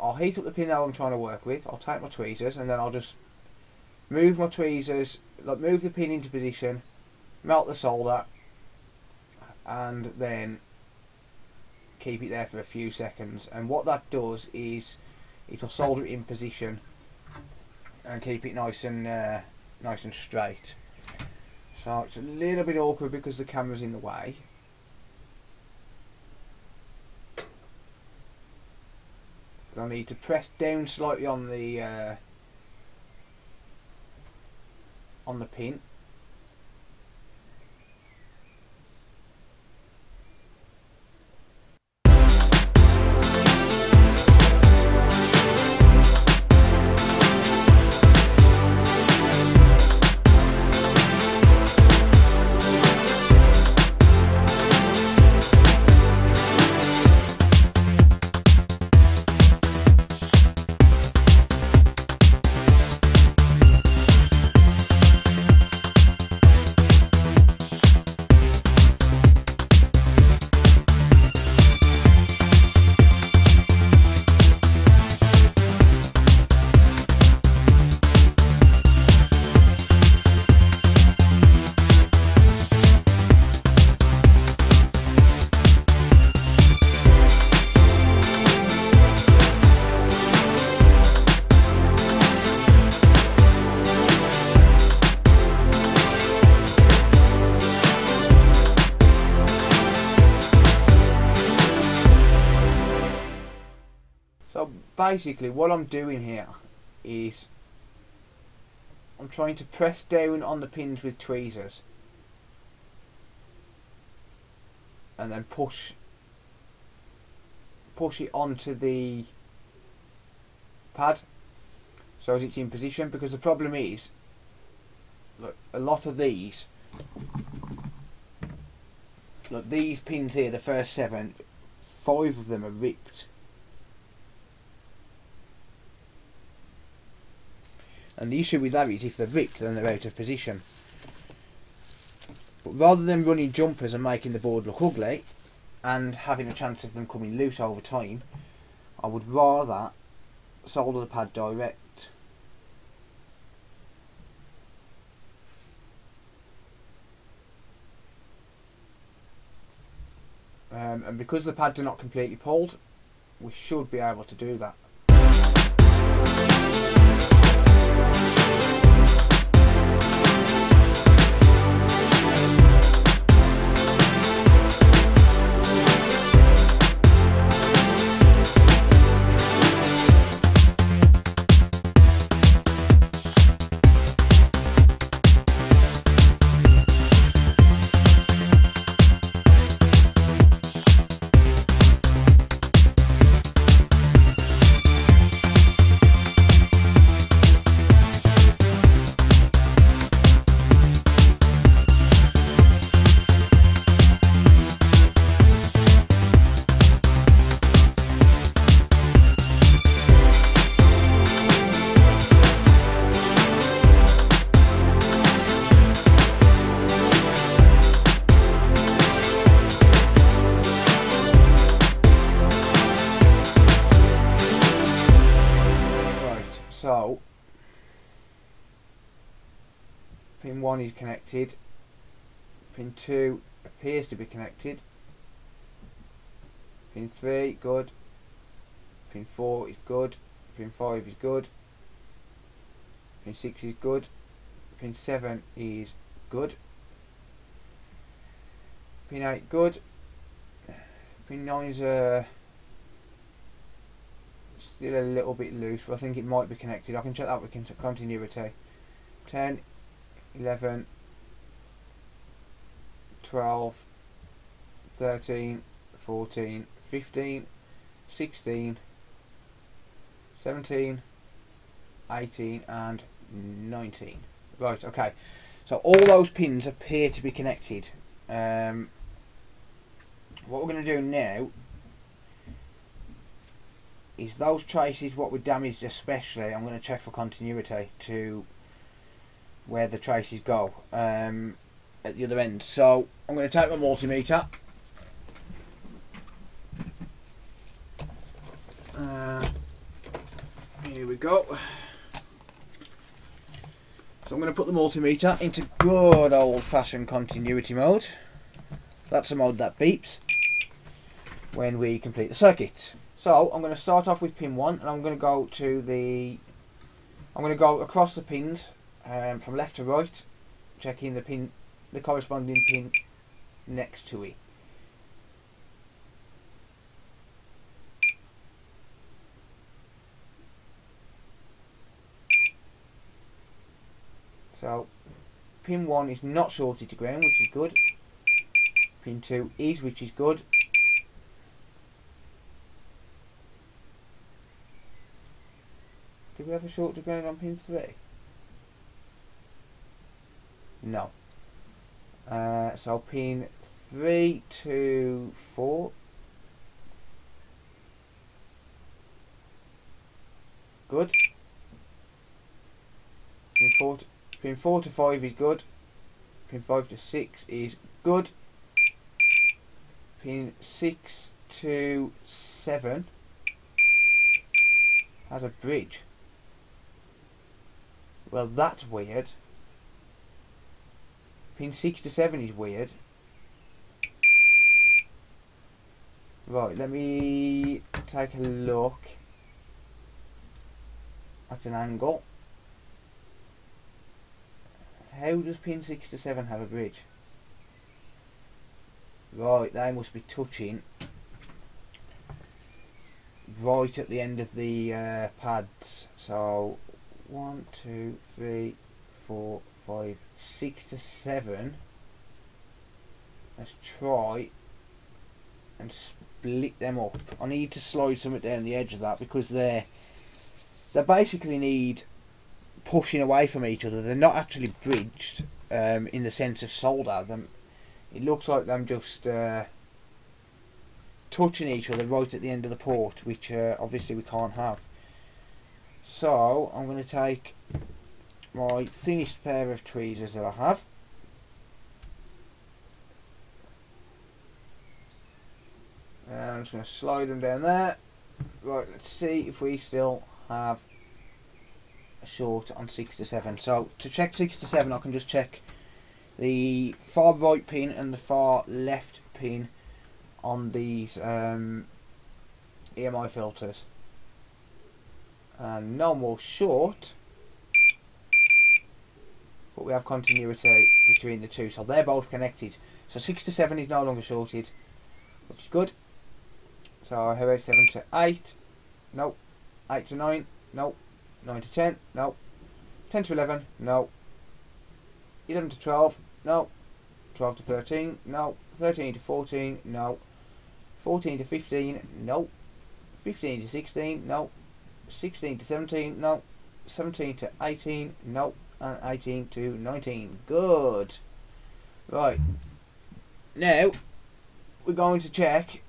I'll heat up the pin that I'm trying to work with, I'll take my tweezers and then I'll just move my tweezers, like move the pin into position, melt the solder and then keep it there for a few seconds. And what that does is it'll solder it in position and keep it nice and straight. So it's a little bit awkward because the camera's in the way. But I need to press down slightly on the pin. basically what I'm doing here is I'm trying to press down on the pins with tweezers and then push it onto the pad so as it's in position, because the problem is, look, a lot of these, look, these pins here, the first 7, 5 of them are ripped, and the issue with that is if they're ripped then they're out of position. But rather than running jumpers and making the board look ugly and having a chance of them coming loose over time, I would rather solder the pad direct. And because the pads are not completely pulled, we should be able to do that. So, pin 1 is connected, pin 2 appears to be connected, pin 3 good, pin 4 is good, pin 5 is good, pin 6 is good, pin 7 is good, pin 8 good, pin 9 is still a little bit loose, but I think it might be connected. I can check that with continuity. 10, 11, 12, 13, 14, 15, 16, 17, 18 and 19. Right, okay. So all those pins appear to be connected. What we're going to do now is those traces what were damaged especially, I'm going to check for continuity to where the traces go at the other end. So I'm going to take my multimeter, here we go. So I'm going to put the multimeter into good old fashioned continuity mode. That's the mode that beeps when we complete the circuit. So I'm going to start off with pin 1 and I'm going to go to the, I'm going to go across the pins from left to right, checking the pin, the corresponding pin next to it. So pin 1 is not shorted to ground, which is good. Pin 2 is, which is good. Did we have a short to ground on pin 3? No. So pin 3 to 4. Good. Pin 4 to 5 is good. Pin 5 to 6 is good. Pin 6 to 7 has a bridge. Well, that's weird. Pin 6 to 7 is weird. Right, let me take a look at an angle. How does pin 6 to 7 have a bridge? Right, they must be touching right at the end of the pads. So 1, 2, 3, 4, 5, 6 to 7. Let's try and split them up. I need to slide something down the edge of that because they basically need pushing away from each other. They're not actually bridged in the sense of solder. It looks like them just touching each other right at the end of the port, which obviously we can't have. So I'm going to take my thinnest pair of tweezers that I have, and I'm just going to slide them down there. Right, let's see if we still have a short on 6 to 7. So to check 6 to 7, I can just check the far right pin and the far left pin on these EMI filters, and no more short, but we have continuity between the two, so they're both connected. So 6 to 7 is no longer shorted, which is good. So here is 7 to 8, nope. 8 to 9, nope. 9 to 10, nope. 10 to 11, nope. 11 to 12, nope. 12 to 13, nope. 13 to 14, nope. 14 to 15, nope. 15 to 16, nope. 16 to 17, nope. 17 to 18, nope. And 18 to 19. Good. Right, now we're going to check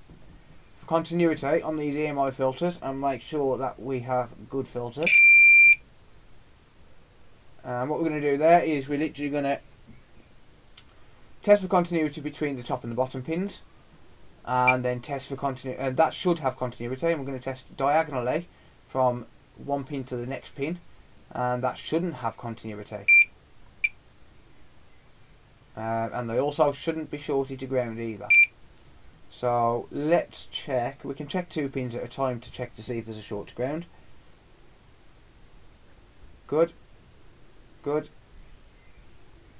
for continuity on these EMI filters and make sure that we have good filters. And what we're going to do there is we're literally going to test for continuity between the top and the bottom pins, and then test for continuity, and that should have continuity. And we're going to test diagonally from one pin to the next pin, and that shouldn't have continuity. And they also shouldn't be shorted to ground either. So let's check. We can check 2 pins at a time to check to see if there's a short to ground. Good, good,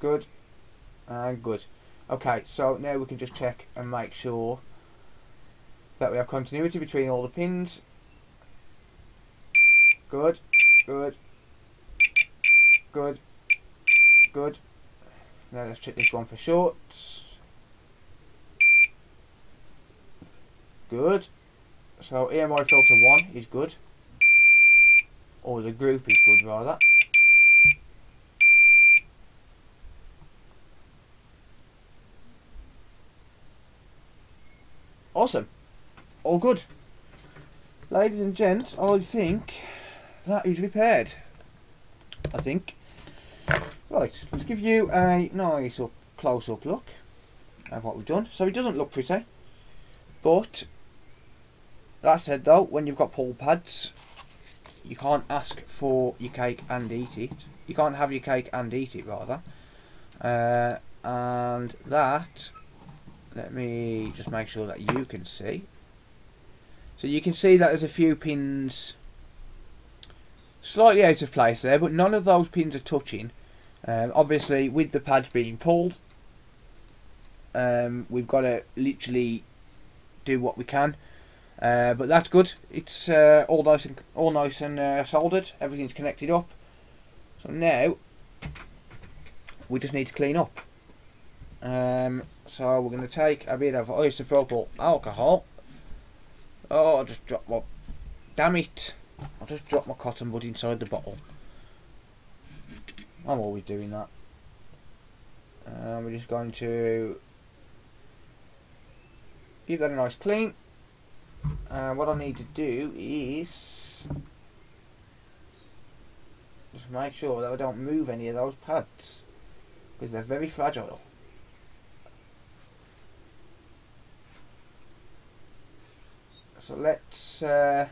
good, and good. Okay, so now we can just check and make sure that we have continuity between all the pins. Good, good, good, good. Now let's check this one for shorts. Good. So EMI filter 1 is good, or the group is good rather. Awesome, all good. Ladies and gents, I think that is repaired. I think. Right, let's give you a nice close-up look at what we've done. So it doesn't look pretty, but that said though, when you've got pull pads, you can't ask for your cake and eat it. You can't have your cake and eat it rather. And that, let me just make sure that you can see. So you can see that there's a few pins slightly out of place there, but none of those pins are touching. Obviously with the pads being pulled, we've got to literally do what we can, but that's good. It's all nice and soldered. Everything's connected up. So now we just need to clean up. So we're going to take a bit of isopropyl alcohol. Oh, I just dropped my, damn it, I just dropped my cotton bud inside the bottle. I'm always doing that. We're just going to give that a nice clean. What I need to do is just make sure that I don't move any of those pads because they're very fragile. So let's the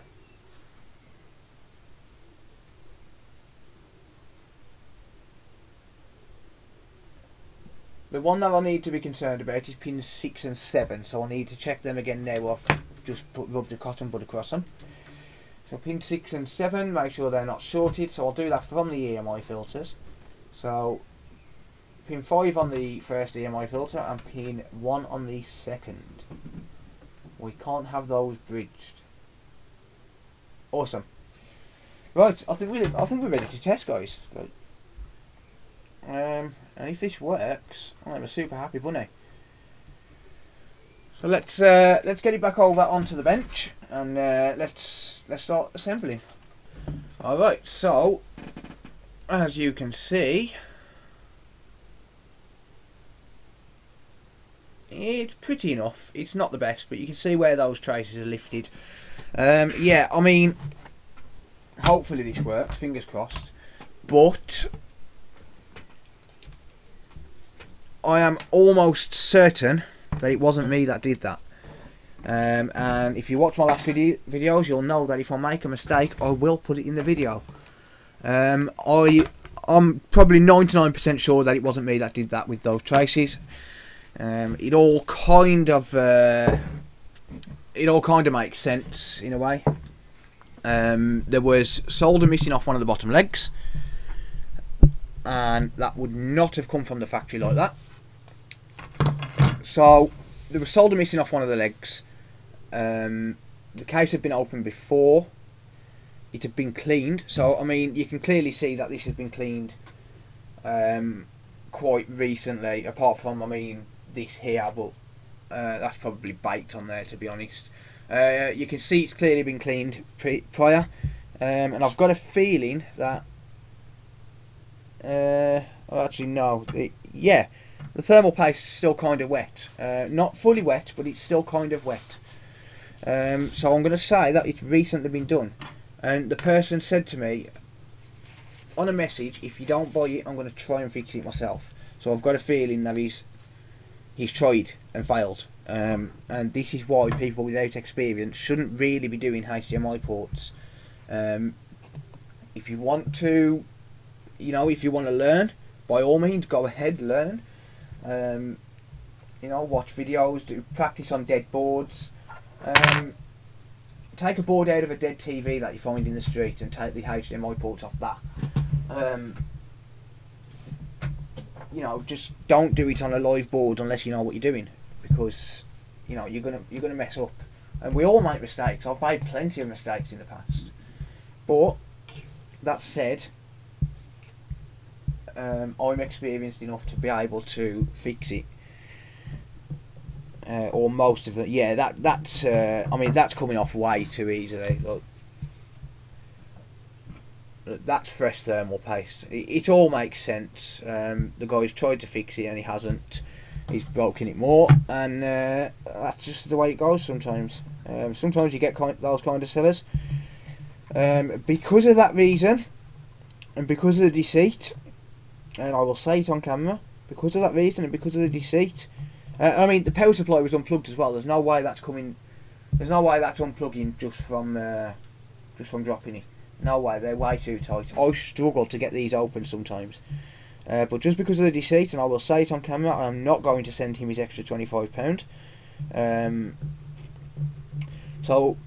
one that I need to be concerned about is pins 6 and 7, so I need to check them again now. I've just rubbed the cotton bud across them. So pins 6 and 7, make sure they're not shorted, so I'll do that from the EMI filters. So pin 5 on the first EMI filter and pin 1 on the second. We can't have those bridged. Awesome. Right, I think we're ready to test, guys. Good. And if this works, I'm a super happy bunny. So let's get it back over onto the bench, and let's start assembling. All right, so as you can see, it's pretty enough. It's not the best, but you can see where those traces are lifted. Yeah, I mean, hopefully this works, fingers crossed, but I am almost certain that it wasn't me that did that. And if you watch my last videos, you'll know that if I make a mistake, I will put it in the video. I'm probably 99% sure that it wasn't me that did that with those traces. It all kind of makes sense in a way. There was solder missing off one of the bottom legs, and that would not have come from the factory like that. So there was solder missing off one of the legs. The case had been opened before. It had been cleaned, so I mean you can clearly see that this has been cleaned quite recently, apart from, I mean, this here, but that's probably baked on there, to be honest. You can see it's clearly been cleaned prior, and I've got a feeling that actually no, yeah, the thermal paste is still kind of wet, not fully wet, but it's still kind of wet. So I'm going to say that it's recently been done, and the person said to me on a message, if you don't buy it, I'm going to try and fix it myself. So I've got a feeling that he's tried and failed. And this is why people without experience shouldn't really be doing HDMI ports. If you want to, you know, if you want to learn, by all means, go ahead, learn. You know, watch videos, do practice on dead boards. Take a board out of a dead TV that you find in the street and take the HDMI ports off that. You know, just don't do it on a live board unless you know what you're doing, because you know you're gonna mess up, and we all make mistakes. I've made plenty of mistakes in the past, but that said, I'm experienced enough to be able to fix it, or most of it. Yeah, that's I mean, that's coming off way too easily. Look. That's fresh thermal paste. It all makes sense. The guy's tried to fix it and he hasn't. He's broken it more, and that's just the way it goes sometimes. Sometimes you get those kind of sellers. Because of that reason, and because of the deceit, and I will say it on camera, because of that reason and because of the deceit, I mean, the power supply was unplugged as well. There's no way that's coming. There's no way that's unplugging just from dropping it. No way, they're way too tight. I struggle to get these open sometimes. But just because of the deceit, and I will say it on camera, I'm not going to send him his extra £25. So,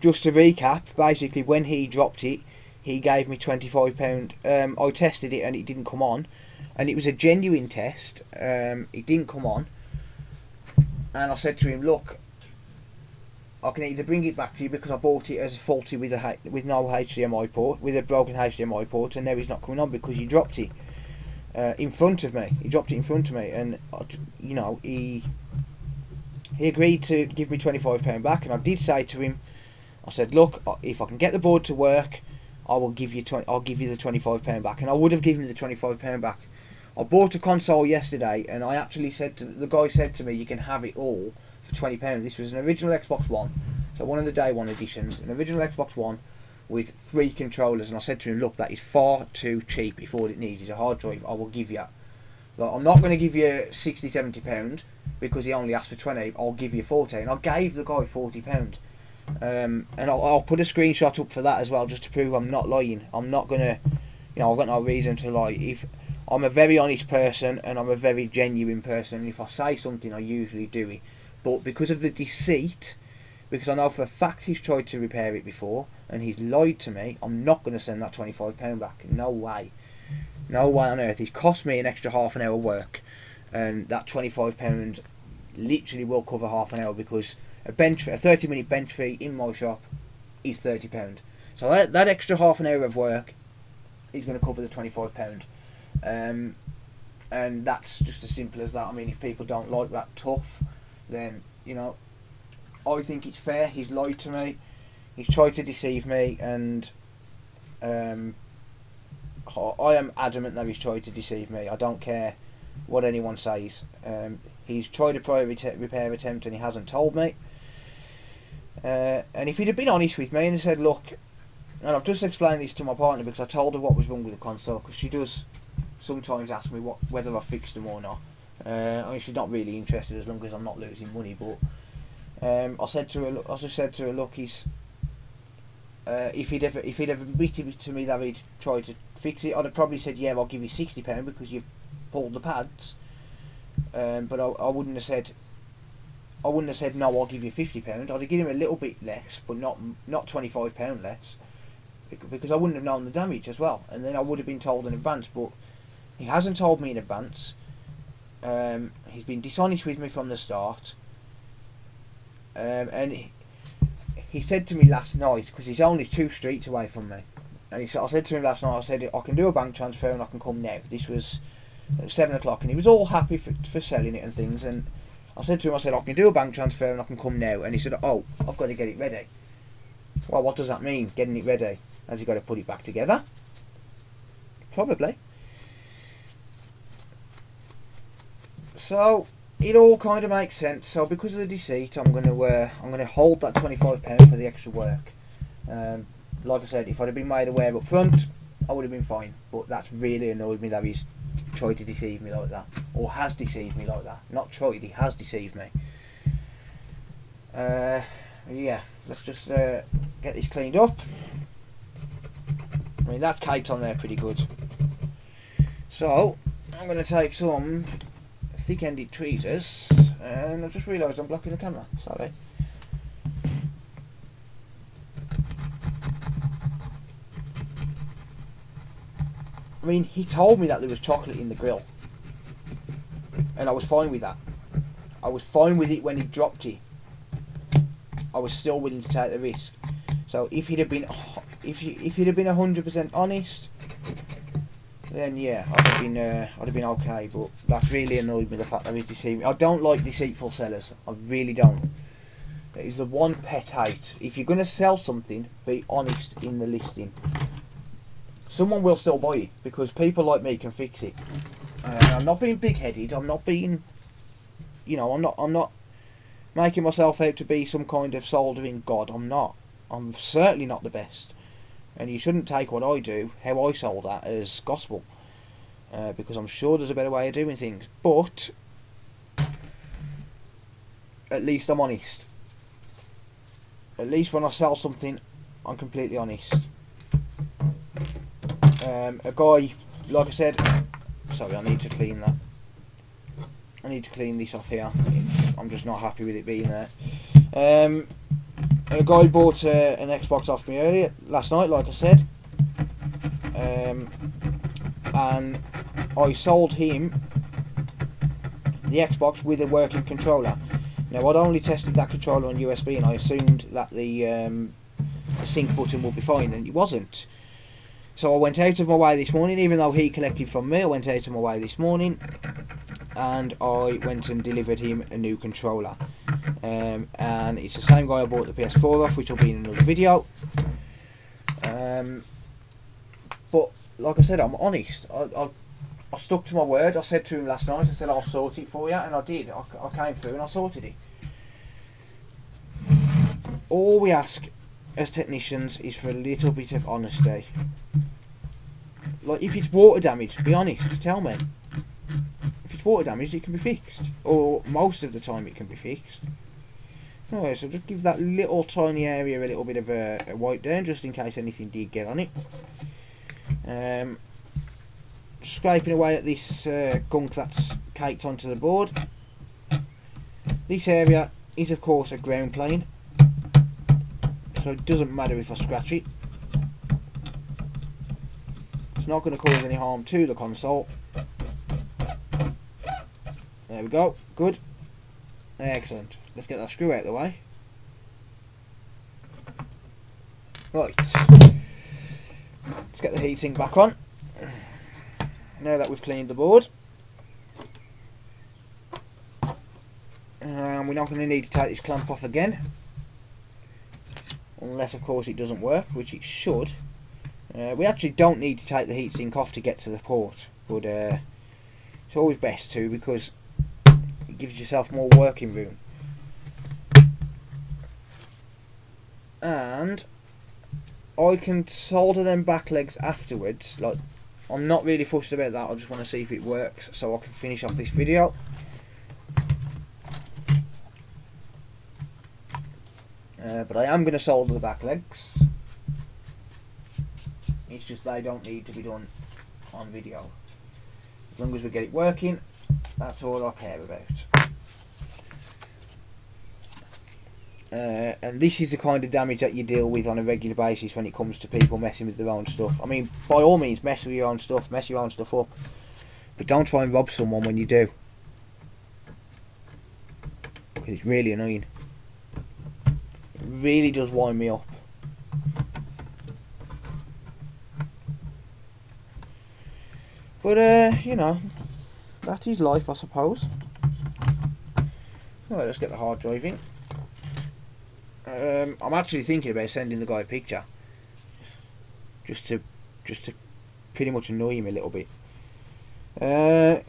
just to recap, basically when he dropped it, he gave me £25. I tested it and it didn't come on. And it was a genuine test. It didn't come on. And I said to him, look, I can either bring it back to you because I bought it as faulty with no HDMI port, with a broken HDMI port, and now it's not coming on because you dropped it in front of me. He dropped it in front of me, and you know, he agreed to give me £25 back. And I did say to him, I said, look, if I can get the board to work, I will give you I'll give you the £25 back. And I would have given him the £25 back. I bought a console yesterday, and I actually said to the guy, said to me, you can have it all for £20. This was an original Xbox One, so one of the day one editions, an original Xbox One with 3 controllers, and I said to him, look, that is far too cheap. If all it needs is a hard drive, I will give you that. Like, I'm not going to give you £60, £70 because he only asked for 20. I'll give you 40, and I gave the guy £40. And I'll put a screenshot up for that as well, just to prove I'm not lying. I'm not going to, you know, I've got no reason to lie. If I'm a very honest person, and I'm a very genuine person, and if I say something, I usually do it. But because of the deceit, because I know for a fact he's tried to repair it before and he's lied to me, I'm not going to send that £25 back. No way. No way on earth. He's cost me an extra half an hour work, and that £25 literally will cover half an hour, because a 30-minute bench fee in my shop is £30. So that extra half an hour of work is going to cover the £25. And that's just as simple as that. I mean, if people don't like that tough, then, you know, I think it's fair. He's lied to me. He's tried to deceive me, and I am adamant that he's tried to deceive me. I don't care what anyone says. He's tried a private repair attempt and he hasn't told me. And if he'd have been honest with me and said, look, and I've just explained this to my partner because I told her what was wrong with the console, because she does sometimes ask me whether I fixed them or not. I mean, she's not really interested as long as I'm not losing money, but I said to her, look, I just said to her, look, he's if he'd ever admitted to me that he'd tried to fix it, I'd have probably said, yeah, I'll give you £60 because you've pulled the pads. But I wouldn't have said, no, I'll give you £50. I'd have given him a little bit less, but not £25 less, because I wouldn't have known the damage as well, and then I would have been told in advance. But he hasn't told me in advance. He's been dishonest with me from the start. And he said to me last night, because he's only 2 streets away from me, and he said, I said to him last night, I said, I can do a bank transfer and I can come now. This was at 7 o'clock, and he was all happy for selling it and things, and I said to him, I said, I can do a bank transfer and I can come now. And he said, oh, I've got to get it ready. Well, what does that mean, getting it ready? Has he got to put it back together? Probably. So it all kind of makes sense. So because of the deceit, I'm going to hold that £25 for the extra work. Like I said, if I'd have been made aware up front, I would have been fine. But that's really annoyed me that he's tried to deceive me like that, or has deceived me like that. Not tried, he has deceived me. Yeah, let's just get this cleaned up. I mean, that's caked on there pretty good. So I'm going to take some thick-ended tweezers, and I've just realised I'm blocking the camera, sorry. I mean, he told me that there was chocolate in the grill, and I was fine with that. I was fine with it when he dropped it. I was still willing to take the risk. So if he'd have been, if he'd have been 100% honest, then yeah, I'd have been okay. But that's really annoyed me, the fact that he's deceiving me. I don't like deceitful sellers. I really don't. That is the one pet hate. If you're going to sell something, be honest in the listing. Someone will still buy it, because people like me can fix it. I'm not being big-headed. I'm not being, you know, I'm not making myself out to be some kind of soldering god. I'm not. I'm certainly not the best. And you shouldn't take what I do, how I sold that, as gospel. Because I'm sure there's a better way of doing things. But at least I'm honest. At least when I sell something, I'm completely honest. A guy, like I said, sorry, I need to clean that. I need to clean this off here. I'm just not happy with it being there. A guy bought an Xbox off me earlier last night, like I said, and I sold him the Xbox with a working controller. Now, I'd only tested that controller on USB, and I assumed that the sync button would be fine, and it wasn't. So I went out of my way this morning, even though he collected from me. I went out of my way this morning, and I went and delivered him a new controller. And it's the same guy I bought the PS4 off, which will be in another video. But like I said, I'm honest. I stuck to my word. I said to him last night, I said, I'll sort it for you, and I did. I came through and I sorted it. All we ask as technicians is for a little bit of honesty. Like, if it's water damage, be honest, tell me. Water damage, it can be fixed, or most of the time it can be fixed. Alright, so just give that little tiny area a little bit of a wipe down, just in case anything did get on it. Scraping away at this gunk that's caked onto the board. This area is of course a ground plane, so it doesn't matter if I scratch it. It's not going to cause any harm to the console. There we go, good, excellent. Let's get that screw out of the way. Right, let's get the heating back on. Now that we've cleaned the board, we're not going to need to take this clamp off again, unless of course it doesn't work, which it should. We actually don't need to take the heatsink off to get to the port, but it's always best to, because it gives yourself more working room. And I can solder them back legs afterwards. Like, I'm not really fussed about that, I just want to see if it works so I can finish off this video. But I am going to solder the back legs, it's just they don't need to be done on video. As long as we get it working, that's all I care about. And this is the kind of damage that you deal with on a regular basis when it comes to people messing with their own stuff. I mean, by all means, mess with your own stuff, mess your own stuff up, but don't try and rob someone when you do, because it's really annoying. It really does wind me up. But you know, that is life, I suppose. Alright, let's get the hard drive in. I'm actually thinking about sending the guy a picture, just to pretty much annoy him a little bit.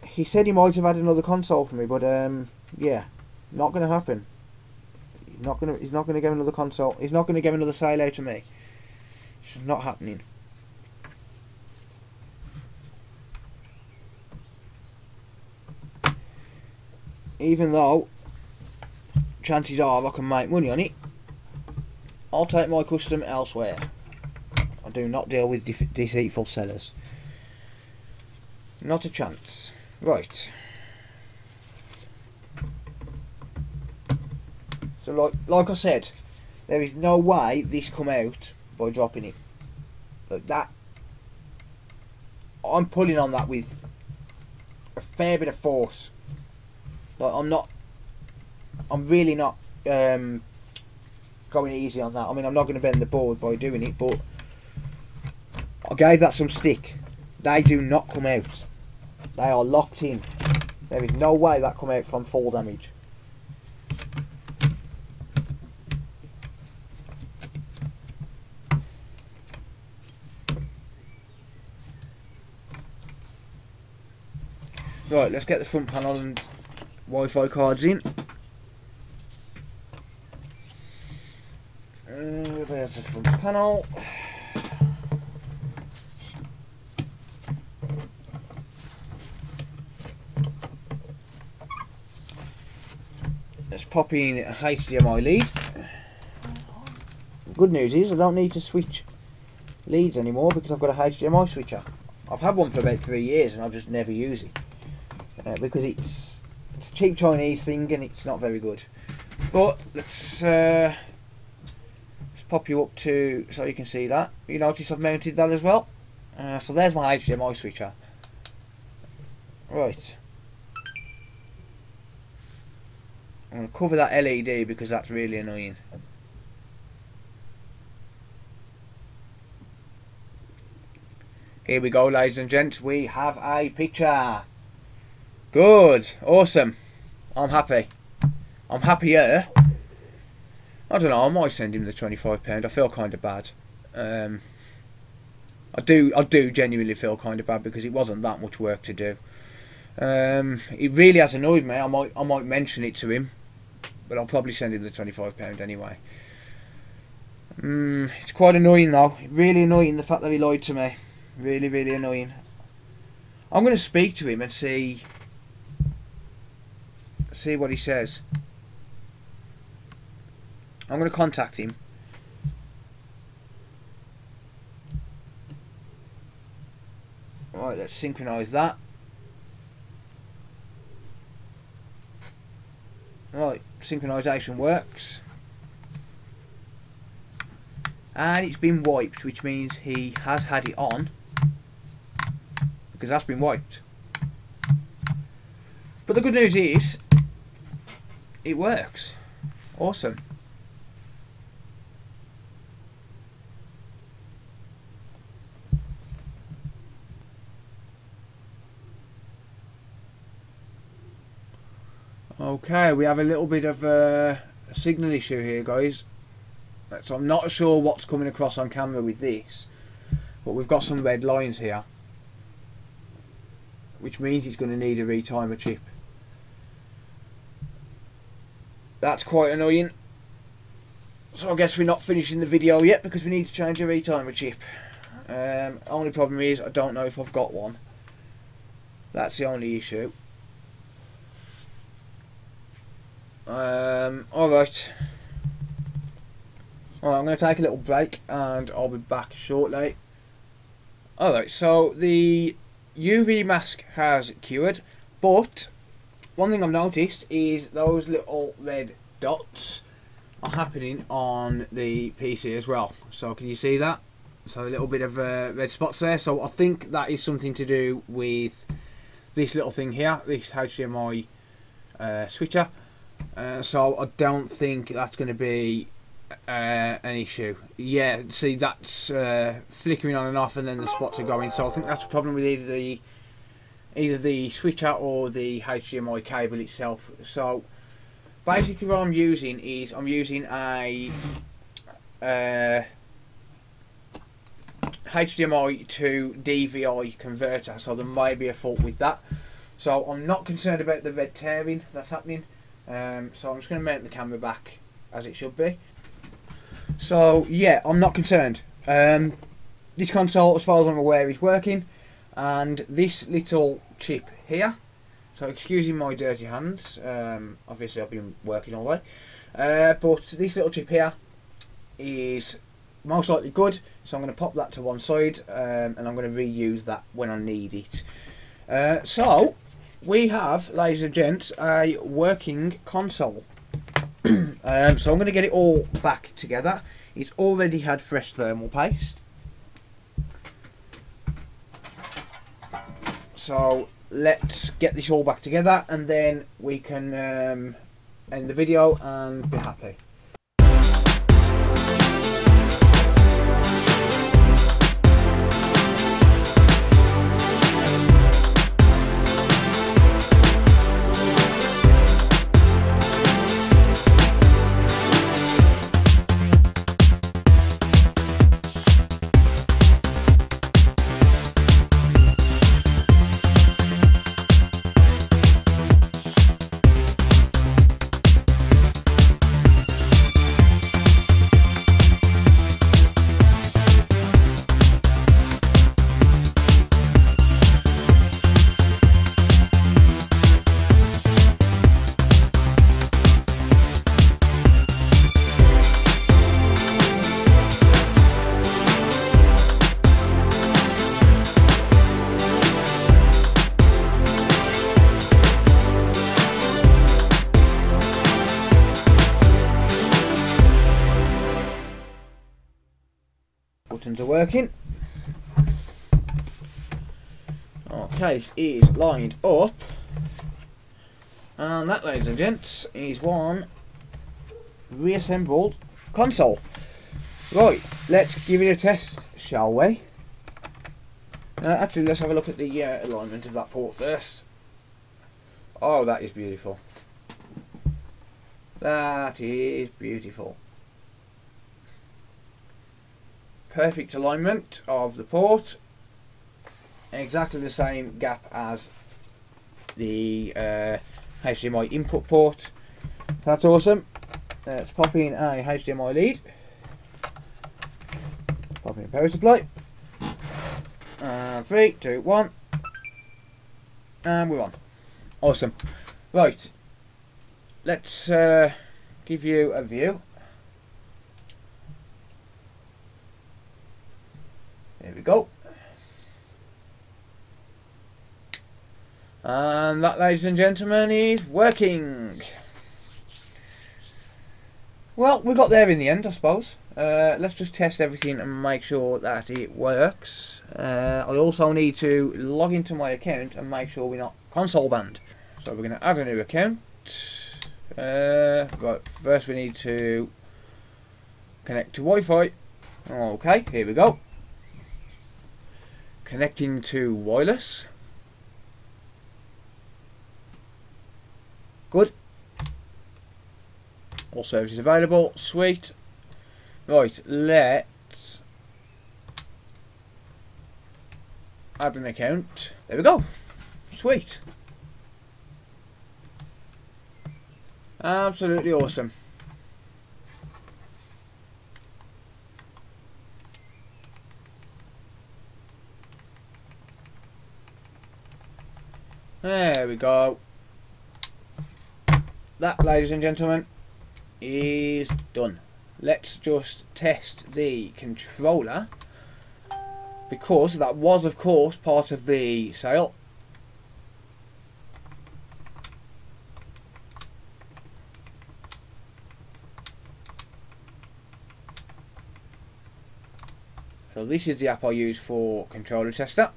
He said he might have had another console for me, but yeah, not going to happen. He's not going to give another console. He's not going to give another sale out to me. It's just not happening. Even though chances are I can make money on it, I'll take my custom elsewhere. I do not deal with deceitful sellers. Not a chance. Right. So like I said, there is no way this come out by dropping it. Like that. I'm pulling on that with a fair bit of force. Like I'm really not going easy on that. I mean, I'm not going to bend the board by doing it, but I gave that some stick. They do not come out. They are locked in. There is no way that come out from fall damage. Right, let's get the front panel and Wi-Fi cards in. There's the front panel. Let's pop in a HDMI lead. Good news is I don't need to switch leads anymore because I've got a HDMI switcher. I've had one for about 3 years and I just never use it because it's a cheap Chinese thing and it's not very good. But let's pop you up to so you can see that. You notice I've mounted that as well. So there's my HDMI switcher. Right, I'm going to cover that LED because that's really annoying. Here we go, ladies and gents, we have a picture. Good, awesome. I'm happy. I'm happier. I don't know. I might send him the £25. I feel kind of bad. I do genuinely feel kind of bad because it wasn't that much work to do. It really has annoyed me. I might mention it to him, but I'll probably send him the £25 anyway. It's quite annoying though. Really annoying the fact that he lied to me. Really, really annoying. I'm going to speak to him and see what he says. I'm going to contact him. Right, let's synchronise that. Right, synchronisation works. And it's been wiped, which means he has had it on, because that's been wiped. But the good news is, it works. Awesome. Okay, we have a little bit of a signal issue here, guys. So I'm not sure what's coming across on camera with this, but we've got some red lines here, which means it's going to need a retimer chip. That's quite annoying. So I guess we're not finishing the video yet because we need to change a retimer chip. Only problem is I don't know if I've got one. That's the only issue. Alright, I'm going to take a little break and I'll be back shortly. Alright, so the UV mask has cured, but one thing I've noticed is those little red dots are happening on the PC as well. So can you see that? So a little bit of red spots there. So I think that is something to do with this little thing here, this HDMI switcher. So I don't think that's going to be an issue. Yeah, see, that's flickering on and off, and then the spots are going. So I think that's a problem with either the switcher or the HDMI cable itself. So basically, what I'm using is a HDMI to DVI converter. So there may be a fault with that. So I'm not concerned about the red tearing that's happening. So I'm just going to mount the camera back as it should be. So yeah, I'm not concerned. This console, as far as I'm aware, is working, and this little chip here, so excusing my dirty hands, obviously I've been working all day, but this little chip here is most likely good, so I'm going to pop that to one side, and I'm going to reuse that when I need it. So we have, ladies and gents, a working console. So I'm going to get it all back together. It's already had fresh thermal paste. So let's get this all back together and then we can end the video and be happy. Buttons are working. Our case is lined up, and that, ladies and gents, is one reassembled console. Right, let's give it a test, shall we? Actually, let's have a look at the alignment of that port first. Oh, that is beautiful. That is beautiful. Perfect alignment of the port, exactly the same gap as the HDMI input port. That's awesome. Let's pop in a HDMI lead, pop in a power supply, and 3, 2, 1, and we're on. Awesome. Right, let's give you a view. There we go. And that, ladies and gentlemen, is working. Well, we got there in the end, I suppose. Let's just test everything and make sure that it works. I also need to log into my account and make sure we're not console banned. So we're going to add a new account. But first we need to connect to Wi-Fi. Okay, here we go. Connecting to wireless. Good. All services available. Sweet. Right, let's add an account. There we go. Sweet. Absolutely awesome. There we go. That, ladies and gentlemen, is done. Let's just test the controller, because that was, of course, part of the sale. So this is the app I use for controller tester.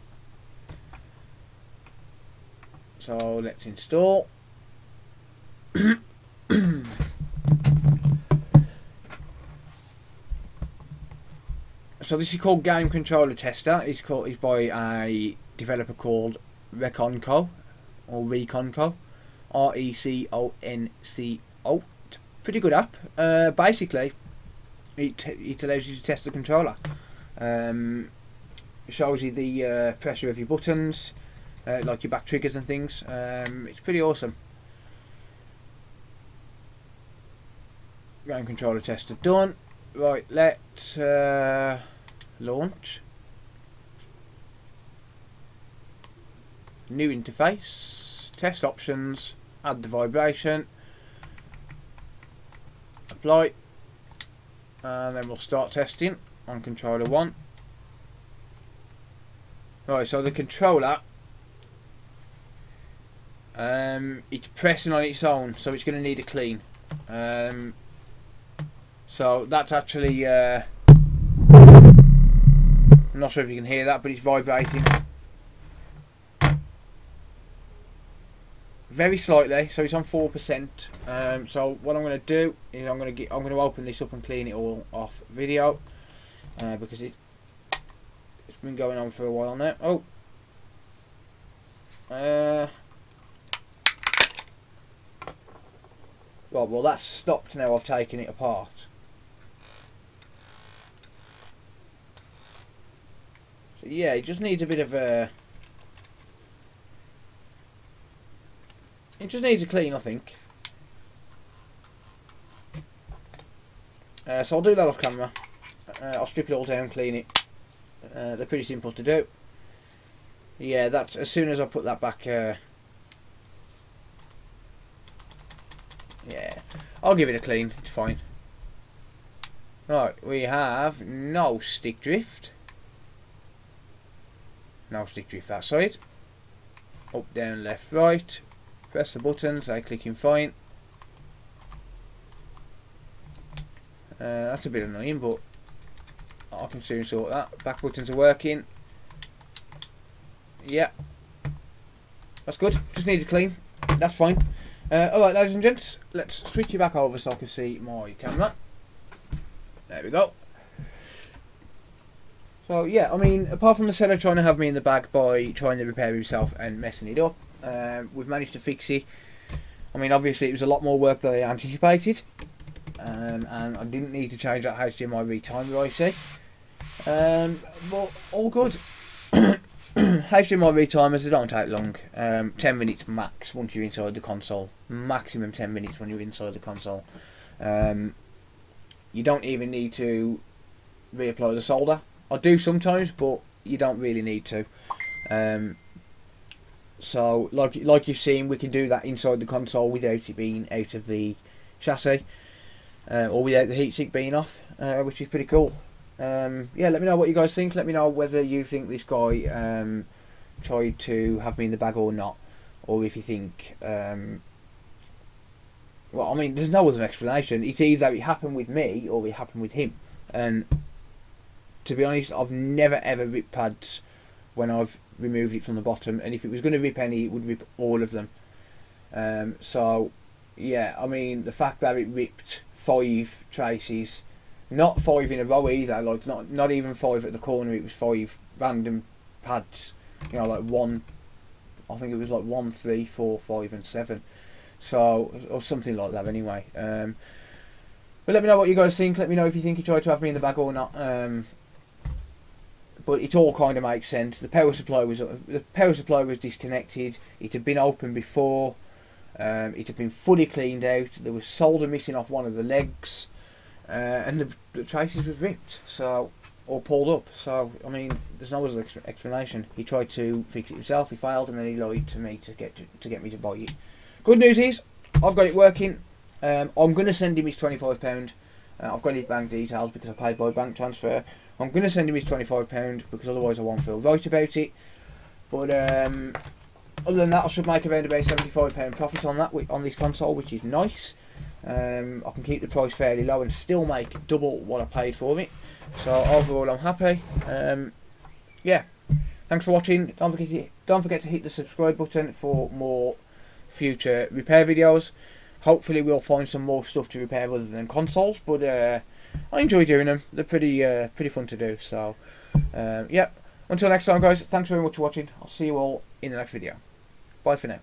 So let's install. So this is called Game Controller Tester. It's by a developer called Reconco or Reconco, R-E-C-O-N-C-O. It's a pretty good app. Basically, it allows you to test the controller. It shows you the pressure of your buttons. Like your back triggers and things. It's pretty awesome. Game controller tester done. Right, let's launch. New interface. Test options. Add the vibration. Apply. And then we'll start testing on controller 1. Right, so the controller, it's pressing on its own, so it's going to need a clean. So that's actually, I'm not sure if you can hear that, but it's vibrating very slightly, so it's on 4%. So what I'm going to do is I'm going to open this up and clean it all off video, because it's been going on for a while now. Right, well, that's stopped now. I've taken it apart. So yeah, it just needs a bit of a... It just needs a clean, I think. So I'll do that off camera. I'll strip it all down, clean it. They're pretty simple to do. Yeah, that's as soon as I put that back... yeah, I'll give it a clean, it's fine. Right, we have no stick drift. No stick drift that side. Up, down, left, right. Press the buttons, they're clicking fine. That's a bit annoying, but I can soon sort that. Back buttons are working. Yeah. That's good, just needs a clean. That's fine. Alright, ladies and gents, let's switch you back over so I can see my camera. There we go. So yeah, I mean, apart from the seller trying to have me in the bag by trying to repair himself and messing it up, we've managed to fix it. I mean, obviously it was a lot more work than I anticipated, and I didn't need to change that HDMI retimer IC. But all good. HDMI retimers, they don't take long. 10 minutes max once you're inside the console. Maximum 10 minutes when you're inside the console. You don't even need to reapply the solder. I do sometimes, but you don't really need to. So like you've seen, we can do that inside the console without it being out of the chassis, or without the heatsink being off, which is pretty cool. Yeah, let me know what you guys think. Let me know whether you think this guy tried to have me in the bag or not, or if you think, well, I mean, there's no other explanation. It's either it happened with me or it happened with him. And to be honest, I've never ever ripped pads when I've removed it from the bottom, and if it was going to rip any, it would rip all of them. So yeah, I mean, the fact that it ripped 5 traces. Not 5 in a row either, like not even 5 at the corner, it was 5 random pads, you know, like 1, I think it was like 1, 3, 4, 5 and 7, so, or something like that anyway. But let me know what you guys think. Let me know if you think he tried to have me in the bag or not. But it all kind of makes sense. The power supply was disconnected. It had been open before. It had been fully cleaned out. There was solder missing off one of the legs, and the traces was ripped, so, or pulled up. So I mean, there's no other explanation. He tried to fix it himself. He failed, and then he lied to me to get me to buy it. Good news is I've got it working. I'm going to send him his £25. I've got his bank details because I paid by bank transfer. I'm going to send him his £25 because otherwise I won't feel right about it. But other than that, I should make around about £75 profit on that, on this console, which is nice. I can keep the price fairly low and still make double what I paid for it. So overall, I'm happy. Yeah, thanks for watching. Don't forget to hit the subscribe button for more future repair videos. Hopefully we'll find some more stuff to repair other than consoles, but I enjoy doing them. They're pretty fun to do. So yeah, until next time guys, thanks very much for watching. I'll see you all in the next video. Bye for now.